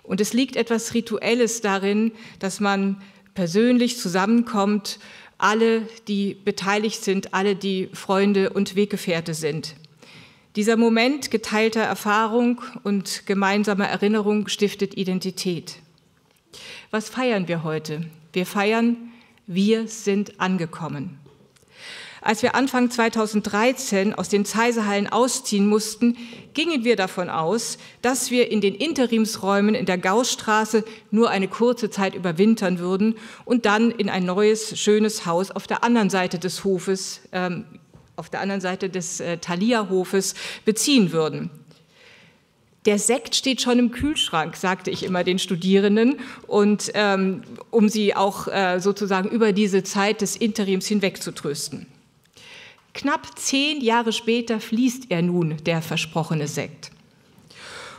Und es liegt etwas Rituelles darin, dass man persönlich zusammenkommt, alle, die beteiligt sind, alle, die Freunde und Weggefährte sind. Dieser Moment geteilter Erfahrung und gemeinsamer Erinnerung stiftet Identität. Was feiern wir heute? Wir feiern, wir sind angekommen. Als wir Anfang 2013 aus den Zeisehallen ausziehen mussten, gingen wir davon aus, dass wir in den Interimsräumen in der Gaußstraße nur eine kurze Zeit überwintern würden und dann in ein neues, schönes Haus auf der anderen Seite des Hofes, auf der anderen Seite des Thalia-Hofes beziehen würden. Der Sekt steht schon im Kühlschrank, sagte ich immer den Studierenden, und um sie auch sozusagen über diese Zeit des Interims hinweg zu trösten. Knapp 10 Jahre später fließt er nun, der versprochene Sekt.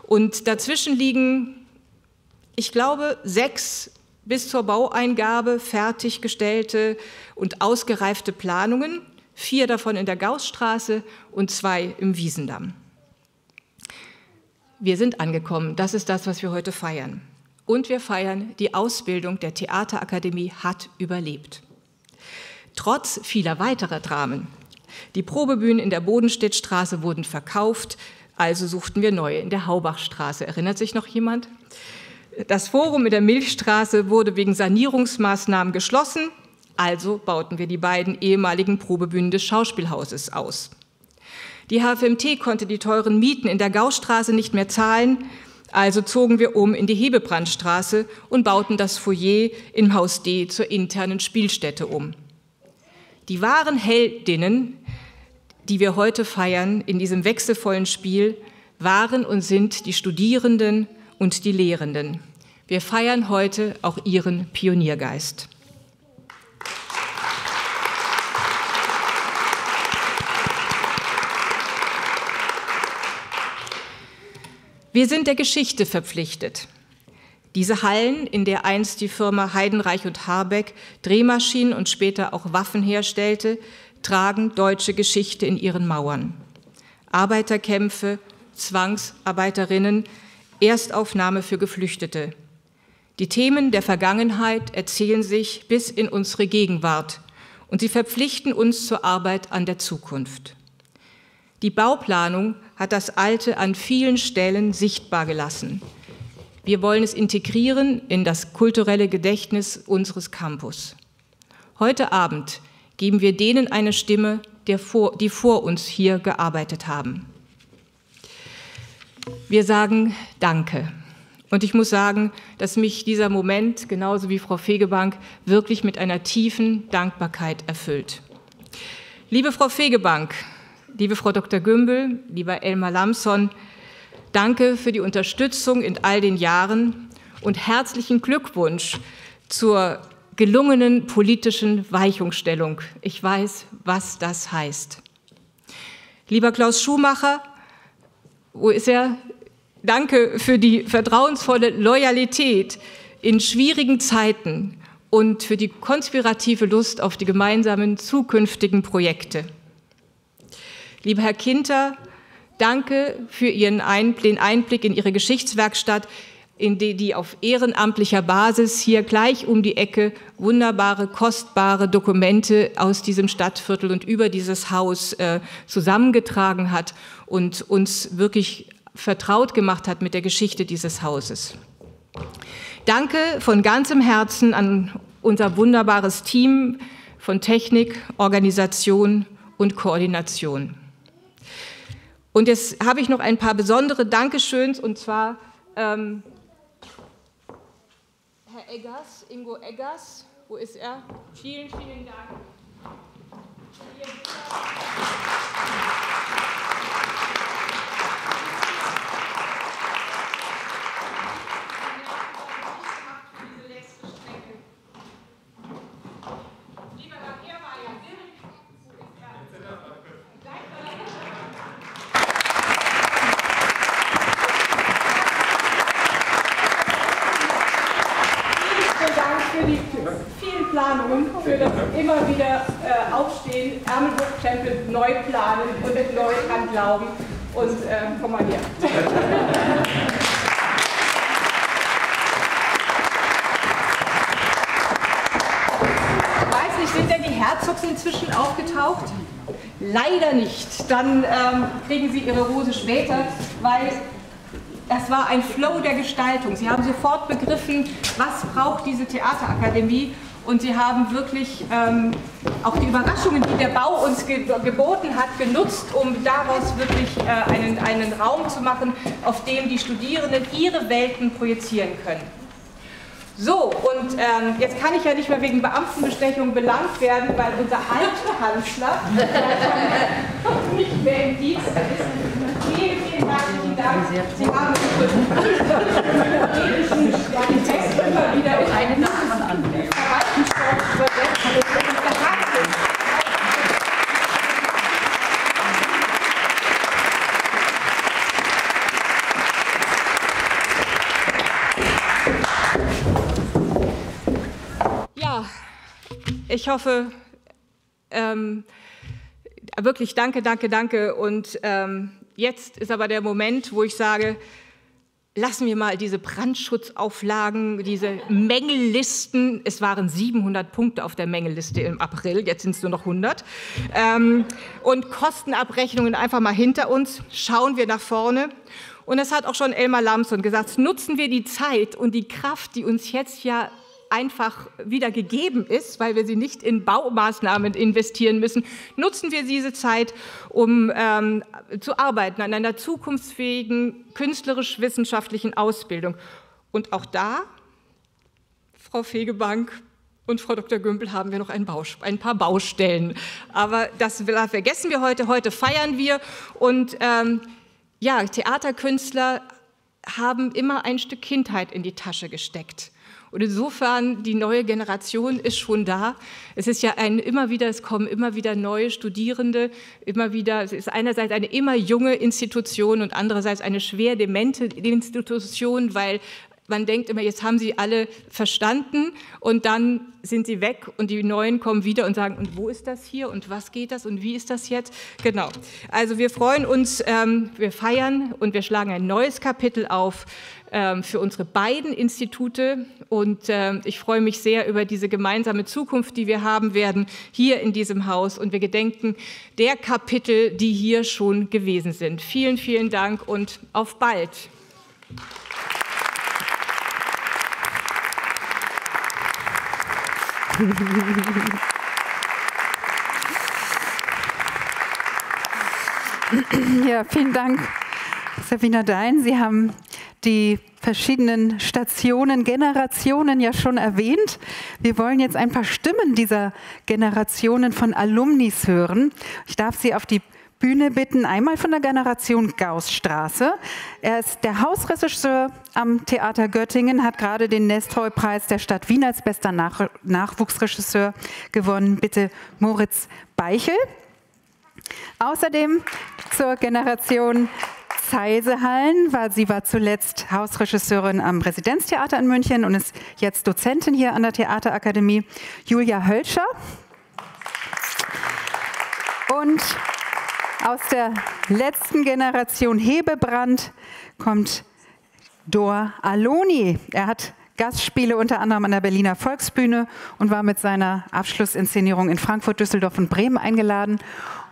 Und dazwischen liegen, ich glaube, 6 bis zur Baueingabe fertiggestellte und ausgereifte Planungen, 4 davon in der Gaußstraße und 2 im Wiesendamm. Wir sind angekommen, das ist das, was wir heute feiern. Und wir feiern, die Ausbildung der Theaterakademie hat überlebt. Trotz vieler weiterer Dramen. Die Probebühnen in der Bodenstedtstraße wurden verkauft, also suchten wir neue in der Haubachstraße. Erinnert sich noch jemand? Das Forum in der Milchstraße wurde wegen Sanierungsmaßnahmen geschlossen, also bauten wir die beiden ehemaligen Probebühnen des Schauspielhauses aus. Die HFMT konnte die teuren Mieten in der Gaußstraße nicht mehr zahlen, Also zogen wir um in die Hebebrandstraße und bauten das Foyer im Haus D zur internen Spielstätte um. Die wahren Heldinnen, die wir heute feiern in diesem wechselvollen Spiel, waren und sind die Studierenden und die Lehrenden. Wir feiern heute auch ihren Pioniergeist. Wir sind der Geschichte verpflichtet. Diese Hallen, in der einst die Firma Heidenreich & Harbeck Drehmaschinen und später auch Waffen herstellte, tragen deutsche Geschichte in ihren Mauern. Arbeiterkämpfe, Zwangsarbeiterinnen, Erstaufnahme für Geflüchtete. Die Themen der Vergangenheit erzählen sich bis in unsere Gegenwart und sie verpflichten uns zur Arbeit an der Zukunft. Die Bauplanung hat das Alte an vielen Stellen sichtbar gelassen. Wir wollen es integrieren in das kulturelle Gedächtnis unseres Campus. Heute Abend geben wir denen eine Stimme, die vor uns hier gearbeitet haben. Wir sagen Danke. Und ich muss sagen, dass mich dieser Moment, genauso wie Frau Fegebank, wirklich mit einer tiefen Dankbarkeit erfüllt. Liebe Frau Fegebank, liebe Frau Dr. Gümbel, lieber Elmar Lampson, danke für die Unterstützung in all den Jahren und herzlichen Glückwunsch zur gelungenen politischen Weichungsstellung. Ich weiß, was das heißt. Lieber Klaus Schumacher, wo ist er? Danke für die vertrauensvolle Loyalität in schwierigen Zeiten und für die konspirative Lust auf die gemeinsamen zukünftigen Projekte. Lieber Herr Kinter, danke für Ihren Einblick in Ihre Geschichtswerkstatt, in die auf ehrenamtlicher Basis hier gleich um die Ecke wunderbare, kostbare Dokumente aus diesem Stadtviertel und über dieses Haus zusammengetragen hat und uns wirklich vertraut gemacht hat mit der Geschichte dieses Hauses. Danke von ganzem Herzen an unser wunderbares Team von Technik, Organisation und Koordination. Und jetzt habe ich noch ein paar besondere Dankeschöns, und zwar Herr Eggers, Ingo Eggers, wo ist er? Vielen, vielen Dank. Für das immer wieder Aufstehen, Ärmel hochkrempeln, neu planen und mit neu dran glauben. Und komm mal her. Ich weiß nicht, sind denn die Herzogs inzwischen aufgetaucht? Leider nicht. Dann kriegen Sie Ihre Rose später, weil das war ein Flow der Gestaltung. Sie haben sofort begriffen, was braucht diese Theaterakademie. Und sie haben wirklich auch die Überraschungen, die der Bau uns geboten hat, genutzt, um daraus wirklich einen Raum zu machen, auf dem die Studierenden ihre Welten projizieren können. So, und jetzt kann ich ja nicht mehr wegen Beamtenbestechung belangt werden, weil unser Altkanzler nicht mehr im Dienst ist. Vielen, vielen herzlichen Dank. Sie haben den Text immer wieder in eine Nacht annehmen. Ja, ich hoffe, wirklich danke, danke, danke. Und jetzt ist aber der Moment, wo ich sage, lassen wir mal diese Brandschutzauflagen, diese Mängellisten, es waren 700 Punkte auf der Mängelliste im April, jetzt sind es nur noch 100, und Kostenabrechnungen einfach mal hinter uns, schauen wir nach vorne. Und das hat auch schon Elmar Lampson gesagt, nutzen wir die Zeit und die Kraft, die uns jetzt ja einfach wieder gegeben ist, weil wir sie nicht in Baumaßnahmen investieren müssen, nutzen wir diese Zeit, um zu arbeiten an einer zukunftsfähigen künstlerisch-wissenschaftlichen Ausbildung. Und auch da, Frau Fegebank und Frau Dr. Gümbel, haben wir noch ein paar Baustellen. Aber das vergessen wir heute. Heute feiern wir. Und ja, Theaterkünstler haben immer ein Stück Kindheit in die Tasche gesteckt. Und insofern, die neue Generation ist schon da. Es ist ja es kommen immer wieder neue Studierende, immer wieder, es ist einerseits eine immer junge Institution und andererseits eine schwer demente Institution, weil man denkt immer, jetzt haben sie alle verstanden und dann sind sie weg und die Neuen kommen wieder und sagen, und wo ist das hier und was geht das und wie ist das jetzt? Genau, also wir freuen uns, wir feiern und wir schlagen ein neues Kapitel auf für unsere beiden Institute und ich freue mich sehr über diese gemeinsame Zukunft, die wir haben werden hier in diesem Haus und wir gedenken der Kapitel, die hier schon gewesen sind. Vielen, vielen Dank und auf bald. Ja, vielen Dank, Sabina Dhein. Sie haben die verschiedenen Stationen, Generationen ja schon erwähnt. Wir wollen jetzt ein paar Stimmen dieser Generationen von Alumnis hören. Ich darf Sie auf die Bühne bitten, einmal von der Generation Gaußstraße. Er ist der Hausregisseur am Theater Göttingen, hat gerade den Nestroy-Preis der Stadt Wien als bester Nachwuchsregisseur gewonnen. Bitte Moritz Beichel. Außerdem zur Generation Zeisehallen, weil sie war zuletzt Hausregisseurin am Residenztheater in München und ist jetzt Dozentin hier an der Theaterakademie. Julia Hölscher. Und aus der letzten Generation Hebebrand kommt Dor Aloni. Er hat Gastspiele unter anderem an der Berliner Volksbühne und war mit seiner Abschlussinszenierung in Frankfurt, Düsseldorf und Bremen eingeladen.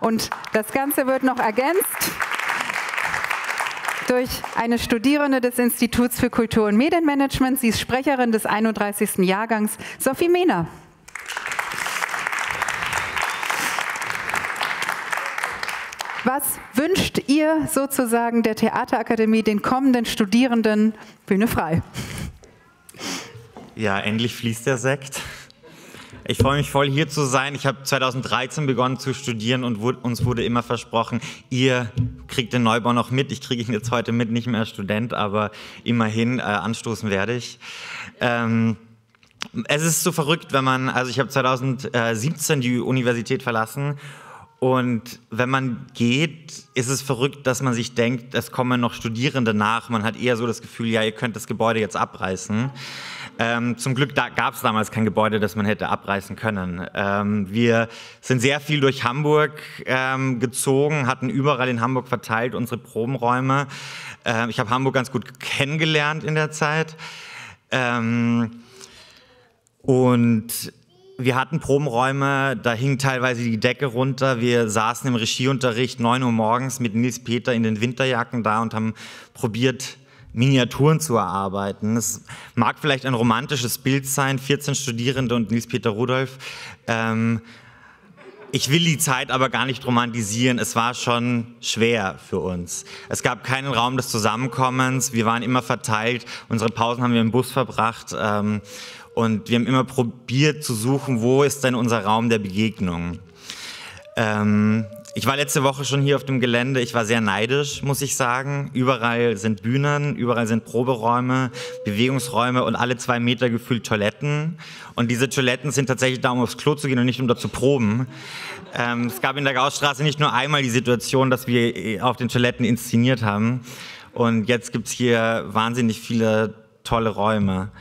Und das Ganze wird noch ergänzt durch eine Studierende des Instituts für Kultur- und Medienmanagement. Sie ist Sprecherin des 31. Jahrgangs, Sophie Mehner. Was wünscht ihr sozusagen der Theaterakademie, den kommenden Studierenden? Bühne frei. Ja, endlich fließt der Sekt. Ich freue mich voll, hier zu sein. Ich habe 2013 begonnen zu studieren und uns wurde immer versprochen, ihr kriegt den Neubau noch mit. Ich kriege ihn jetzt heute mit, nicht mehr als Student, aber immerhin anstoßen werde ich. Es ist so verrückt, wenn man, also ich habe 2017 die Universität verlassen. Und wenn man geht, ist es verrückt, dass man sich denkt, es kommen noch Studierende nach. Man hat eher so das Gefühl, ja, ihr könnt das Gebäude jetzt abreißen. Zum Glück gab es damals kein Gebäude, das man hätte abreißen können. Wir sind sehr viel durch Hamburg gezogen, hatten überall in Hamburg verteilt unsere Probenräume. Ich habe Hamburg ganz gut kennengelernt in der Zeit. Und wir hatten Probenräume, da hing teilweise die Decke runter. Wir saßen im Regieunterricht 9 Uhr morgens mit Nils Peter in den Winterjacken da und haben probiert, Miniaturen zu erarbeiten. Es mag vielleicht ein romantisches Bild sein, 14 Studierende und Nils Peter Rudolf. Ich will die Zeit aber gar nicht romantisieren. Es war schon schwer für uns. Es gab keinen Raum des Zusammenkommens. Wir waren immer verteilt. Unsere Pausen haben wir im Bus verbracht. Und wir haben immer probiert zu suchen, wo ist denn unser Raum der Begegnung. Ich war letzte Woche schon hier auf dem Gelände. Ich war sehr neidisch, muss ich sagen. Überall sind Bühnen, überall sind Proberäume, Bewegungsräume und alle 2 Meter gefühlt Toiletten. Und diese Toiletten sind tatsächlich da, um aufs Klo zu gehen und nicht, um dort zu proben. Es gab in der Gaußstraße nicht nur einmal die Situation, dass wir auf den Toiletten inszeniert haben. Und jetzt gibt es hier wahnsinnig viele tolle Räume.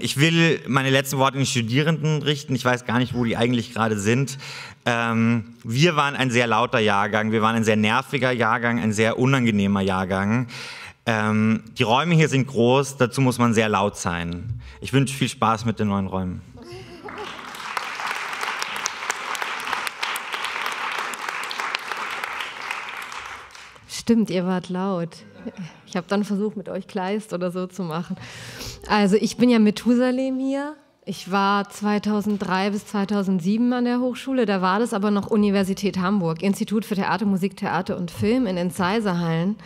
Ich will meine letzten Worte an die Studierenden richten. Ich weiß gar nicht, wo die eigentlich gerade sind. Wir waren ein sehr lauter Jahrgang, wir waren ein sehr nerviger Jahrgang, ein sehr unangenehmer Jahrgang. Die Räume hier sind groß, dazu muss man sehr laut sein. Ich wünsche viel Spaß mit den neuen Räumen. Stimmt, ihr wart laut. Ich habe dann versucht, mit euch Kleist oder so zu machen. Also ich bin ja Methusalem hier. Ich war 2003 bis 2007 an der Hochschule, da war das aber noch Universität Hamburg, Institut für Theater, Musik, Theater und Film in den Zeisehallen.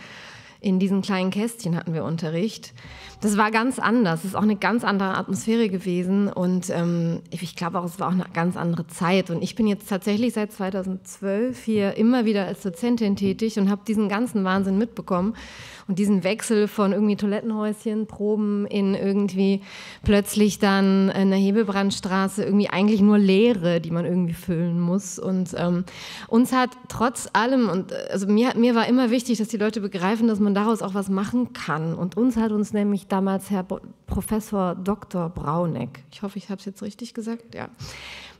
In diesen kleinen Kästchen hatten wir Unterricht. Das war ganz anders, es ist auch eine ganz andere Atmosphäre gewesen und ich glaube auch, es war auch eine ganz andere Zeit. Und ich bin jetzt tatsächlich seit 2012 hier immer wieder als Dozentin tätig und habe diesen ganzen Wahnsinn mitbekommen und diesen Wechsel von irgendwie Toilettenhäuschen, Proben in irgendwie plötzlich dann in der Hebebrandstraße irgendwie eigentlich nur Leere, die man irgendwie füllen muss. Und uns hat trotz allem, und also mir war immer wichtig, dass die Leute begreifen, dass man daraus auch was machen kann. Und uns hat uns nämlich damals Herr Professor Dr. Brauneck, ich hoffe, ich habe es jetzt richtig gesagt, ja,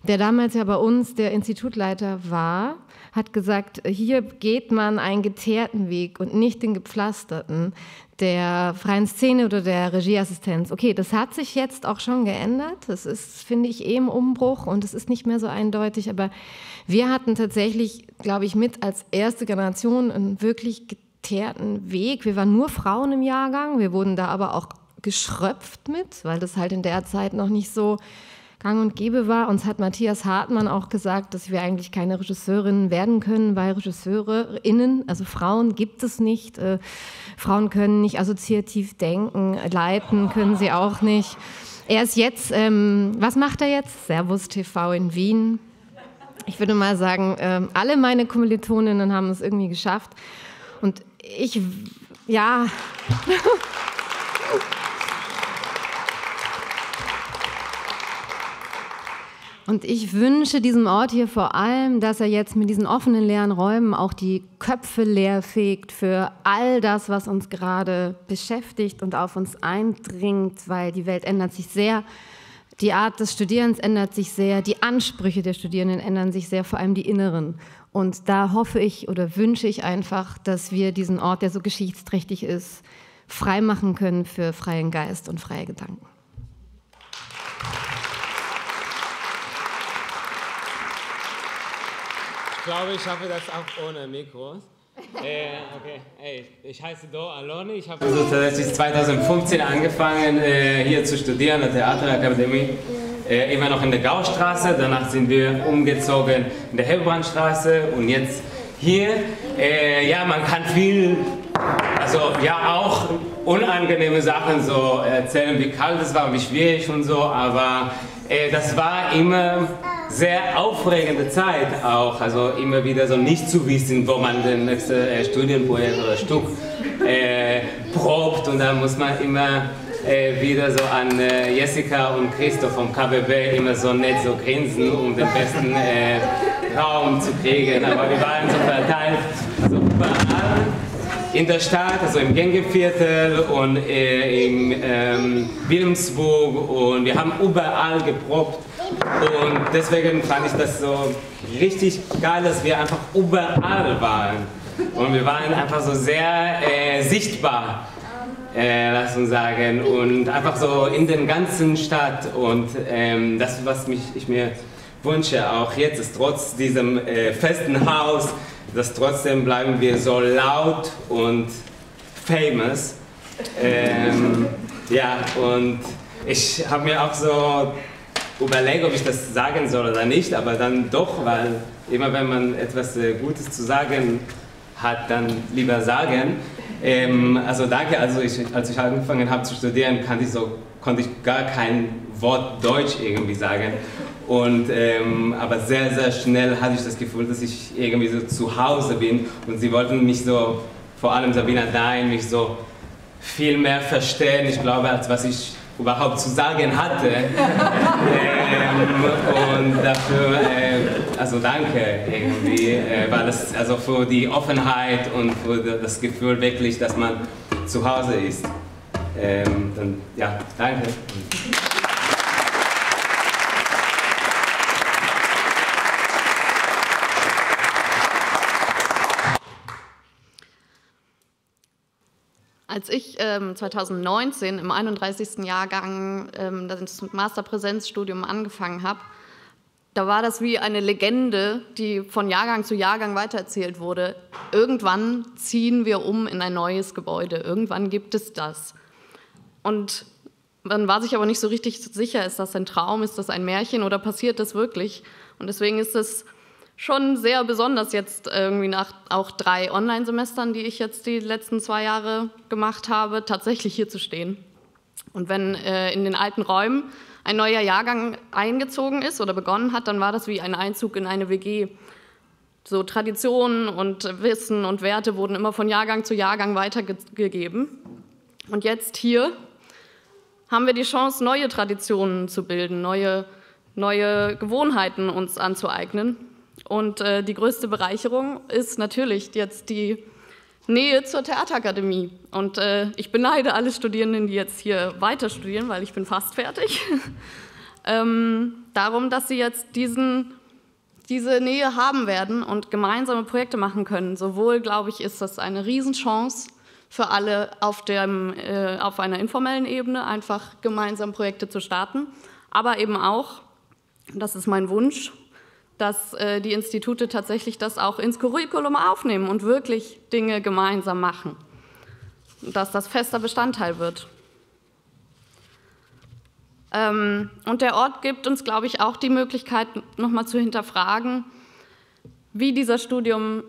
der damals ja bei uns der Institutleiter war, hat gesagt, hier geht man einen geteerten Weg und nicht den gepflasterten der freien Szene oder der Regieassistenz. Okay, das hat sich jetzt auch schon geändert. Das ist, finde ich, im Umbruch und es ist nicht mehr so eindeutig. Aber wir hatten tatsächlich, glaube ich, mit als erste Generation einen wirklich geteerten Weg. Wir waren nur Frauen im Jahrgang, wir wurden da aber auch geschröpft mit, weil das halt in der Zeit noch nicht so gang und gäbe war. Uns hat Matthias Hartmann auch gesagt, dass wir eigentlich keine Regisseurinnen werden können, weil RegisseurInnen, also Frauen, gibt es nicht. Frauen können nicht assoziativ denken, leiten können sie auch nicht. Er ist jetzt, was macht er jetzt? Servus TV in Wien. Ich würde mal sagen, alle meine Kommilitoninnen haben es irgendwie geschafft. Und ich, ja, und ich wünsche diesem Ort hier vor allem, dass er jetzt mit diesen offenen, leeren Räumen auch die Köpfe leer fegt für all das, was uns gerade beschäftigt und auf uns eindringt, weil die Welt ändert sich sehr. Die Art des Studierens ändert sich sehr, die Ansprüche der Studierenden ändern sich sehr, vor allem die inneren. Und da hoffe ich oder wünsche ich einfach, dass wir diesen Ort, der so geschichtsträchtig ist, frei machen können für freien Geist und freie Gedanken. Ich glaube, ich schaffe das auch ohne Mikros. Okay. Hey, ich heiße Dor Aloni, ich habe also tatsächlich 2015 angefangen hier zu studieren an der Theaterakademie, immer noch in der Gaußstraße, danach sind wir umgezogen in der Hebebrandstraße und jetzt hier. Ja, man kann viel, also ja auch unangenehme Sachen so erzählen, wie kalt es war und wie schwierig und so, aber das war immer sehr aufregende Zeit auch, also immer wieder so nicht zu wissen, wo man den nächsten Studienprojekt oder Stück probt und dann muss man immer wieder so an Jessica und Christoph vom KBB immer so nett so grinsen, um den besten Raum zu kriegen, aber wir waren so verteilt, so überall in der Stadt, also im Gängeviertel und in Wilhelmsburg und wir haben überall geprobt. Und deswegen fand ich das so richtig geil, dass wir einfach überall waren. Und wir waren einfach so sehr sichtbar, lass uns sagen, und einfach so in der ganzen Stadt. Und das, was ich mir wünsche, auch jetzt, ist trotz diesem festen Haus, dass trotzdem bleiben wir so laut und famous. Ja, und ich habe mir auch so überlege, ob ich das sagen soll oder nicht, aber dann doch, weil immer wenn man etwas Gutes zu sagen hat, dann lieber sagen. Also danke, als ich angefangen habe zu studieren, konnte ich gar kein Wort Deutsch irgendwie sagen. Und, aber sehr, sehr schnell hatte ich das Gefühl, dass ich irgendwie so zu Hause bin und sie wollten mich so, vor allem Sabina Dhein, mich so viel mehr verstehen, ich glaube, als was ich überhaupt zu sagen hatte. Und dafür, also danke irgendwie, weil das, also für die Offenheit und für das Gefühl wirklich, dass man zu Hause ist. Dann, ja, danke. Als ich 2019 im 31. Jahrgang das Masterpräsenzstudium angefangen habe, da war das wie eine Legende, die von Jahrgang zu Jahrgang weitererzählt wurde. Irgendwann ziehen wir um in ein neues Gebäude, irgendwann gibt es das. Und Man war sich aber nicht so richtig sicher, ist das ein Traum, ist das ein Märchen oder passiert das wirklich? Und deswegen ist es schon sehr besonders jetzt irgendwie nach auch 3 Online-Semestern, die ich jetzt die letzten 2 Jahre gemacht habe, tatsächlich hier zu stehen. Und wenn in den alten Räumen ein neuer Jahrgang eingezogen ist oder begonnen hat, dann war das wie ein Einzug in eine WG. So Traditionen und Wissen und Werte wurden immer von Jahrgang zu Jahrgang weitergegeben. Und jetzt hier haben wir die Chance, neue Traditionen zu bilden, neue Gewohnheiten uns anzueignen. Und die größte Bereicherung ist natürlich jetzt die Nähe zur Theaterakademie. Und ich beneide alle Studierenden, die jetzt hier weiter studieren, weil ich bin fast fertig, darum, dass sie jetzt diese Nähe haben werden und gemeinsame Projekte machen können. Sowohl, glaube ich, ist das eine Riesenchance für alle auf einer informellen Ebene, einfach gemeinsam Projekte zu starten. Aber eben auch, das ist mein Wunsch, dass die Institute tatsächlich das auch ins Curriculum aufnehmen und wirklich Dinge gemeinsam machen. Dass das fester Bestandteil wird. Und der Ort gibt uns, glaube ich, auch die Möglichkeit, nochmal zu hinterfragen, wie dieses Studium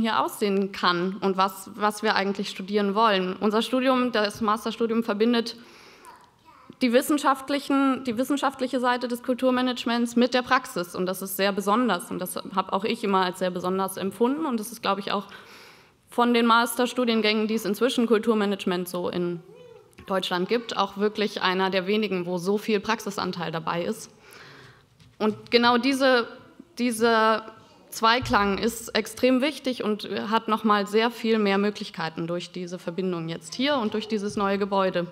hier aussehen kann und was wir eigentlich studieren wollen. Unser Studium, das Masterstudium, verbindet die wissenschaftliche Seite des Kulturmanagements mit der Praxis. Und das ist sehr besonders. Und das habe auch ich immer als sehr besonders empfunden. Und das ist, glaube ich, auch von den Masterstudiengängen, die es inzwischen Kulturmanagement so in Deutschland gibt, auch wirklich einer der wenigen, wo so viel Praxisanteil dabei ist. Und genau dieser Zweiklang ist extrem wichtig und hat nochmal sehr viel mehr Möglichkeiten durch diese Verbindung jetzt hier und durch dieses neue Gebäude.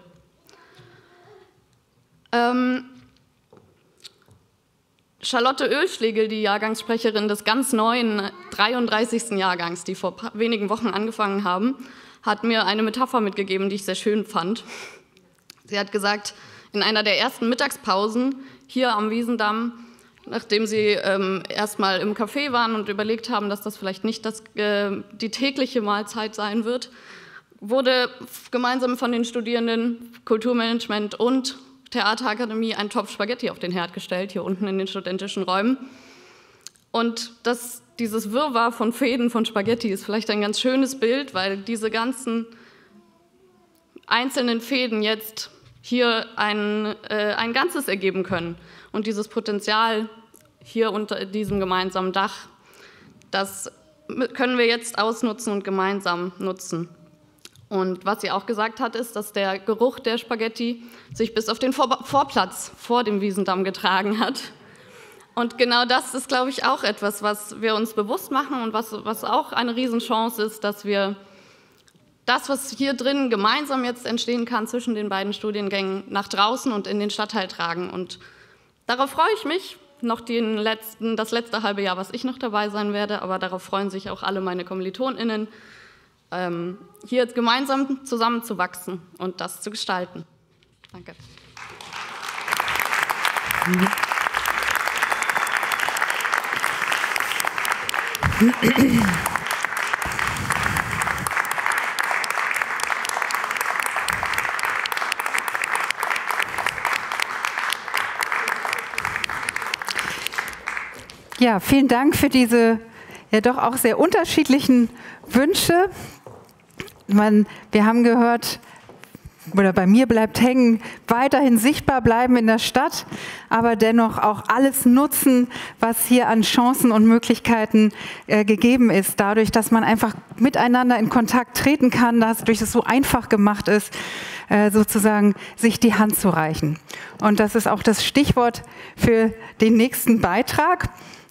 Charlotte Oehlschlegel, die Jahrgangssprecherin des ganz neuen 33. Jahrgangs, die vor wenigen Wochen angefangen haben, hat mir eine Metapher mitgegeben, die ich sehr schön fand. Sie hat gesagt, in einer der ersten Mittagspausen hier am Wiesendamm, nachdem sie erstmal im Café waren und überlegt haben, dass das vielleicht nicht die tägliche Mahlzeit sein wird, wurde gemeinsam von den Studierenden Kulturmanagement und Theaterakademie ein Topf Spaghetti auf den Herd gestellt, hier unten in den studentischen Räumen. Und dieses Wirrwarr von Fäden von Spaghetti ist vielleicht ein ganz schönes Bild, weil diese ganzen einzelnen Fäden jetzt hier ein Ganzes ergeben können. Und dieses Potenzial hier unter diesem gemeinsamen Dach, das können wir jetzt ausnutzen und gemeinsam nutzen. Und was sie auch gesagt hat, ist, dass der Geruch der Spaghetti sich bis auf den Vorplatz vor dem Wiesendamm getragen hat. Und genau das ist, glaube ich, auch etwas, was wir uns bewusst machen und was auch eine Riesenchance ist, dass wir das, was hier drin gemeinsam jetzt entstehen kann zwischen den beiden Studiengängen, nach draußen und in den Stadtteil tragen. Und darauf freue ich mich, noch das letzte halbe Jahr, was ich noch dabei sein werde, aber darauf freuen sich auch alle meine KommilitonInnen, hier jetzt gemeinsam zusammenzuwachsen und das zu gestalten. Danke. Ja, vielen Dank für diese ja doch auch sehr unterschiedlichen Wünsche. Wir haben gehört, oder bei mir bleibt hängen, weiterhin sichtbar bleiben in der Stadt, aber dennoch auch alles nutzen, was hier an Chancen und Möglichkeiten gegeben ist, dadurch, dass man einfach miteinander in Kontakt treten kann, dadurch, dass es so einfach gemacht ist, sozusagen sich die Hand zu reichen. Und das ist auch das Stichwort für den nächsten Beitrag.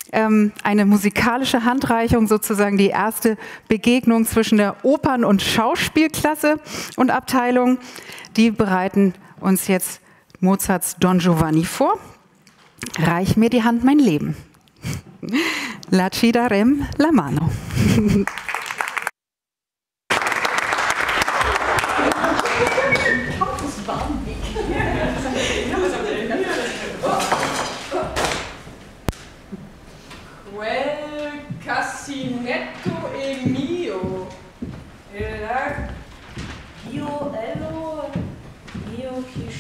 Eine musikalische Handreichung, sozusagen die erste Begegnung zwischen der Opern- und Schauspielklasse und Abteilung. Die bereiten uns jetzt Mozarts Don Giovanni vor. Reich mir die Hand, mein Leben. La ci darem la mano. Cassinetto e mio, io ero io che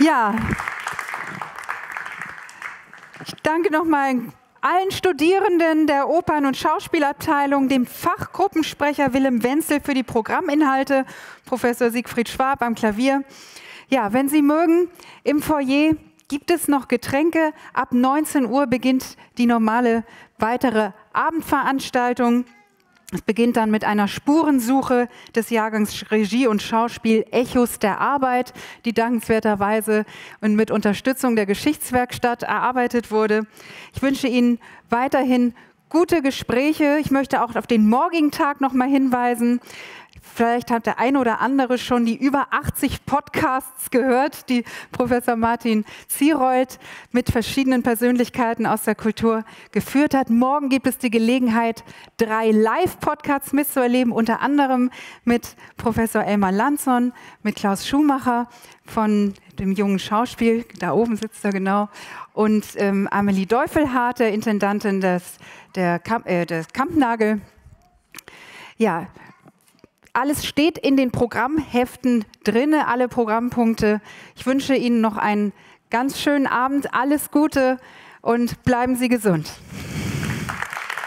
Ja, ich danke nochmal allen Studierenden der Opern- und Schauspielabteilung, dem Fachgruppensprecher Willem Wenzel für die Programminhalte, Professor Siegfried Schwab am Klavier. Ja, wenn Sie mögen, im Foyer gibt es noch Getränke. Ab 19 Uhr beginnt die normale weitere Abendveranstaltung. Es beginnt dann mit einer Spurensuche des Jahrgangs Regie und Schauspiel Echos der Arbeit, die dankenswerterweise und mit Unterstützung der Geschichtswerkstatt erarbeitet wurde. Ich wünsche Ihnen weiterhin gute Gespräche. Ich möchte auch auf den morgigen Tag nochmal hinweisen. Vielleicht hat der eine oder andere schon die über 80 Podcasts gehört, die Professor Martin Zierold mit verschiedenen Persönlichkeiten aus der Kultur geführt hat. Morgen gibt es die Gelegenheit, 3 Live-Podcasts mitzuerleben, unter anderem mit Professor Elmar Lampson, mit Klaus Schumacher von dem jungen Schauspiel, da oben sitzt er genau, und Amelie Deufelhardt, der Intendantin des Kampnagel. Ja, alles steht in den Programmheften drinne, alle Programmpunkte. Ich wünsche Ihnen noch einen ganz schönen Abend, alles Gute und bleiben Sie gesund.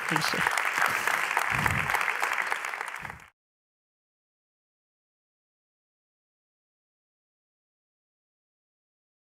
Dankeschön.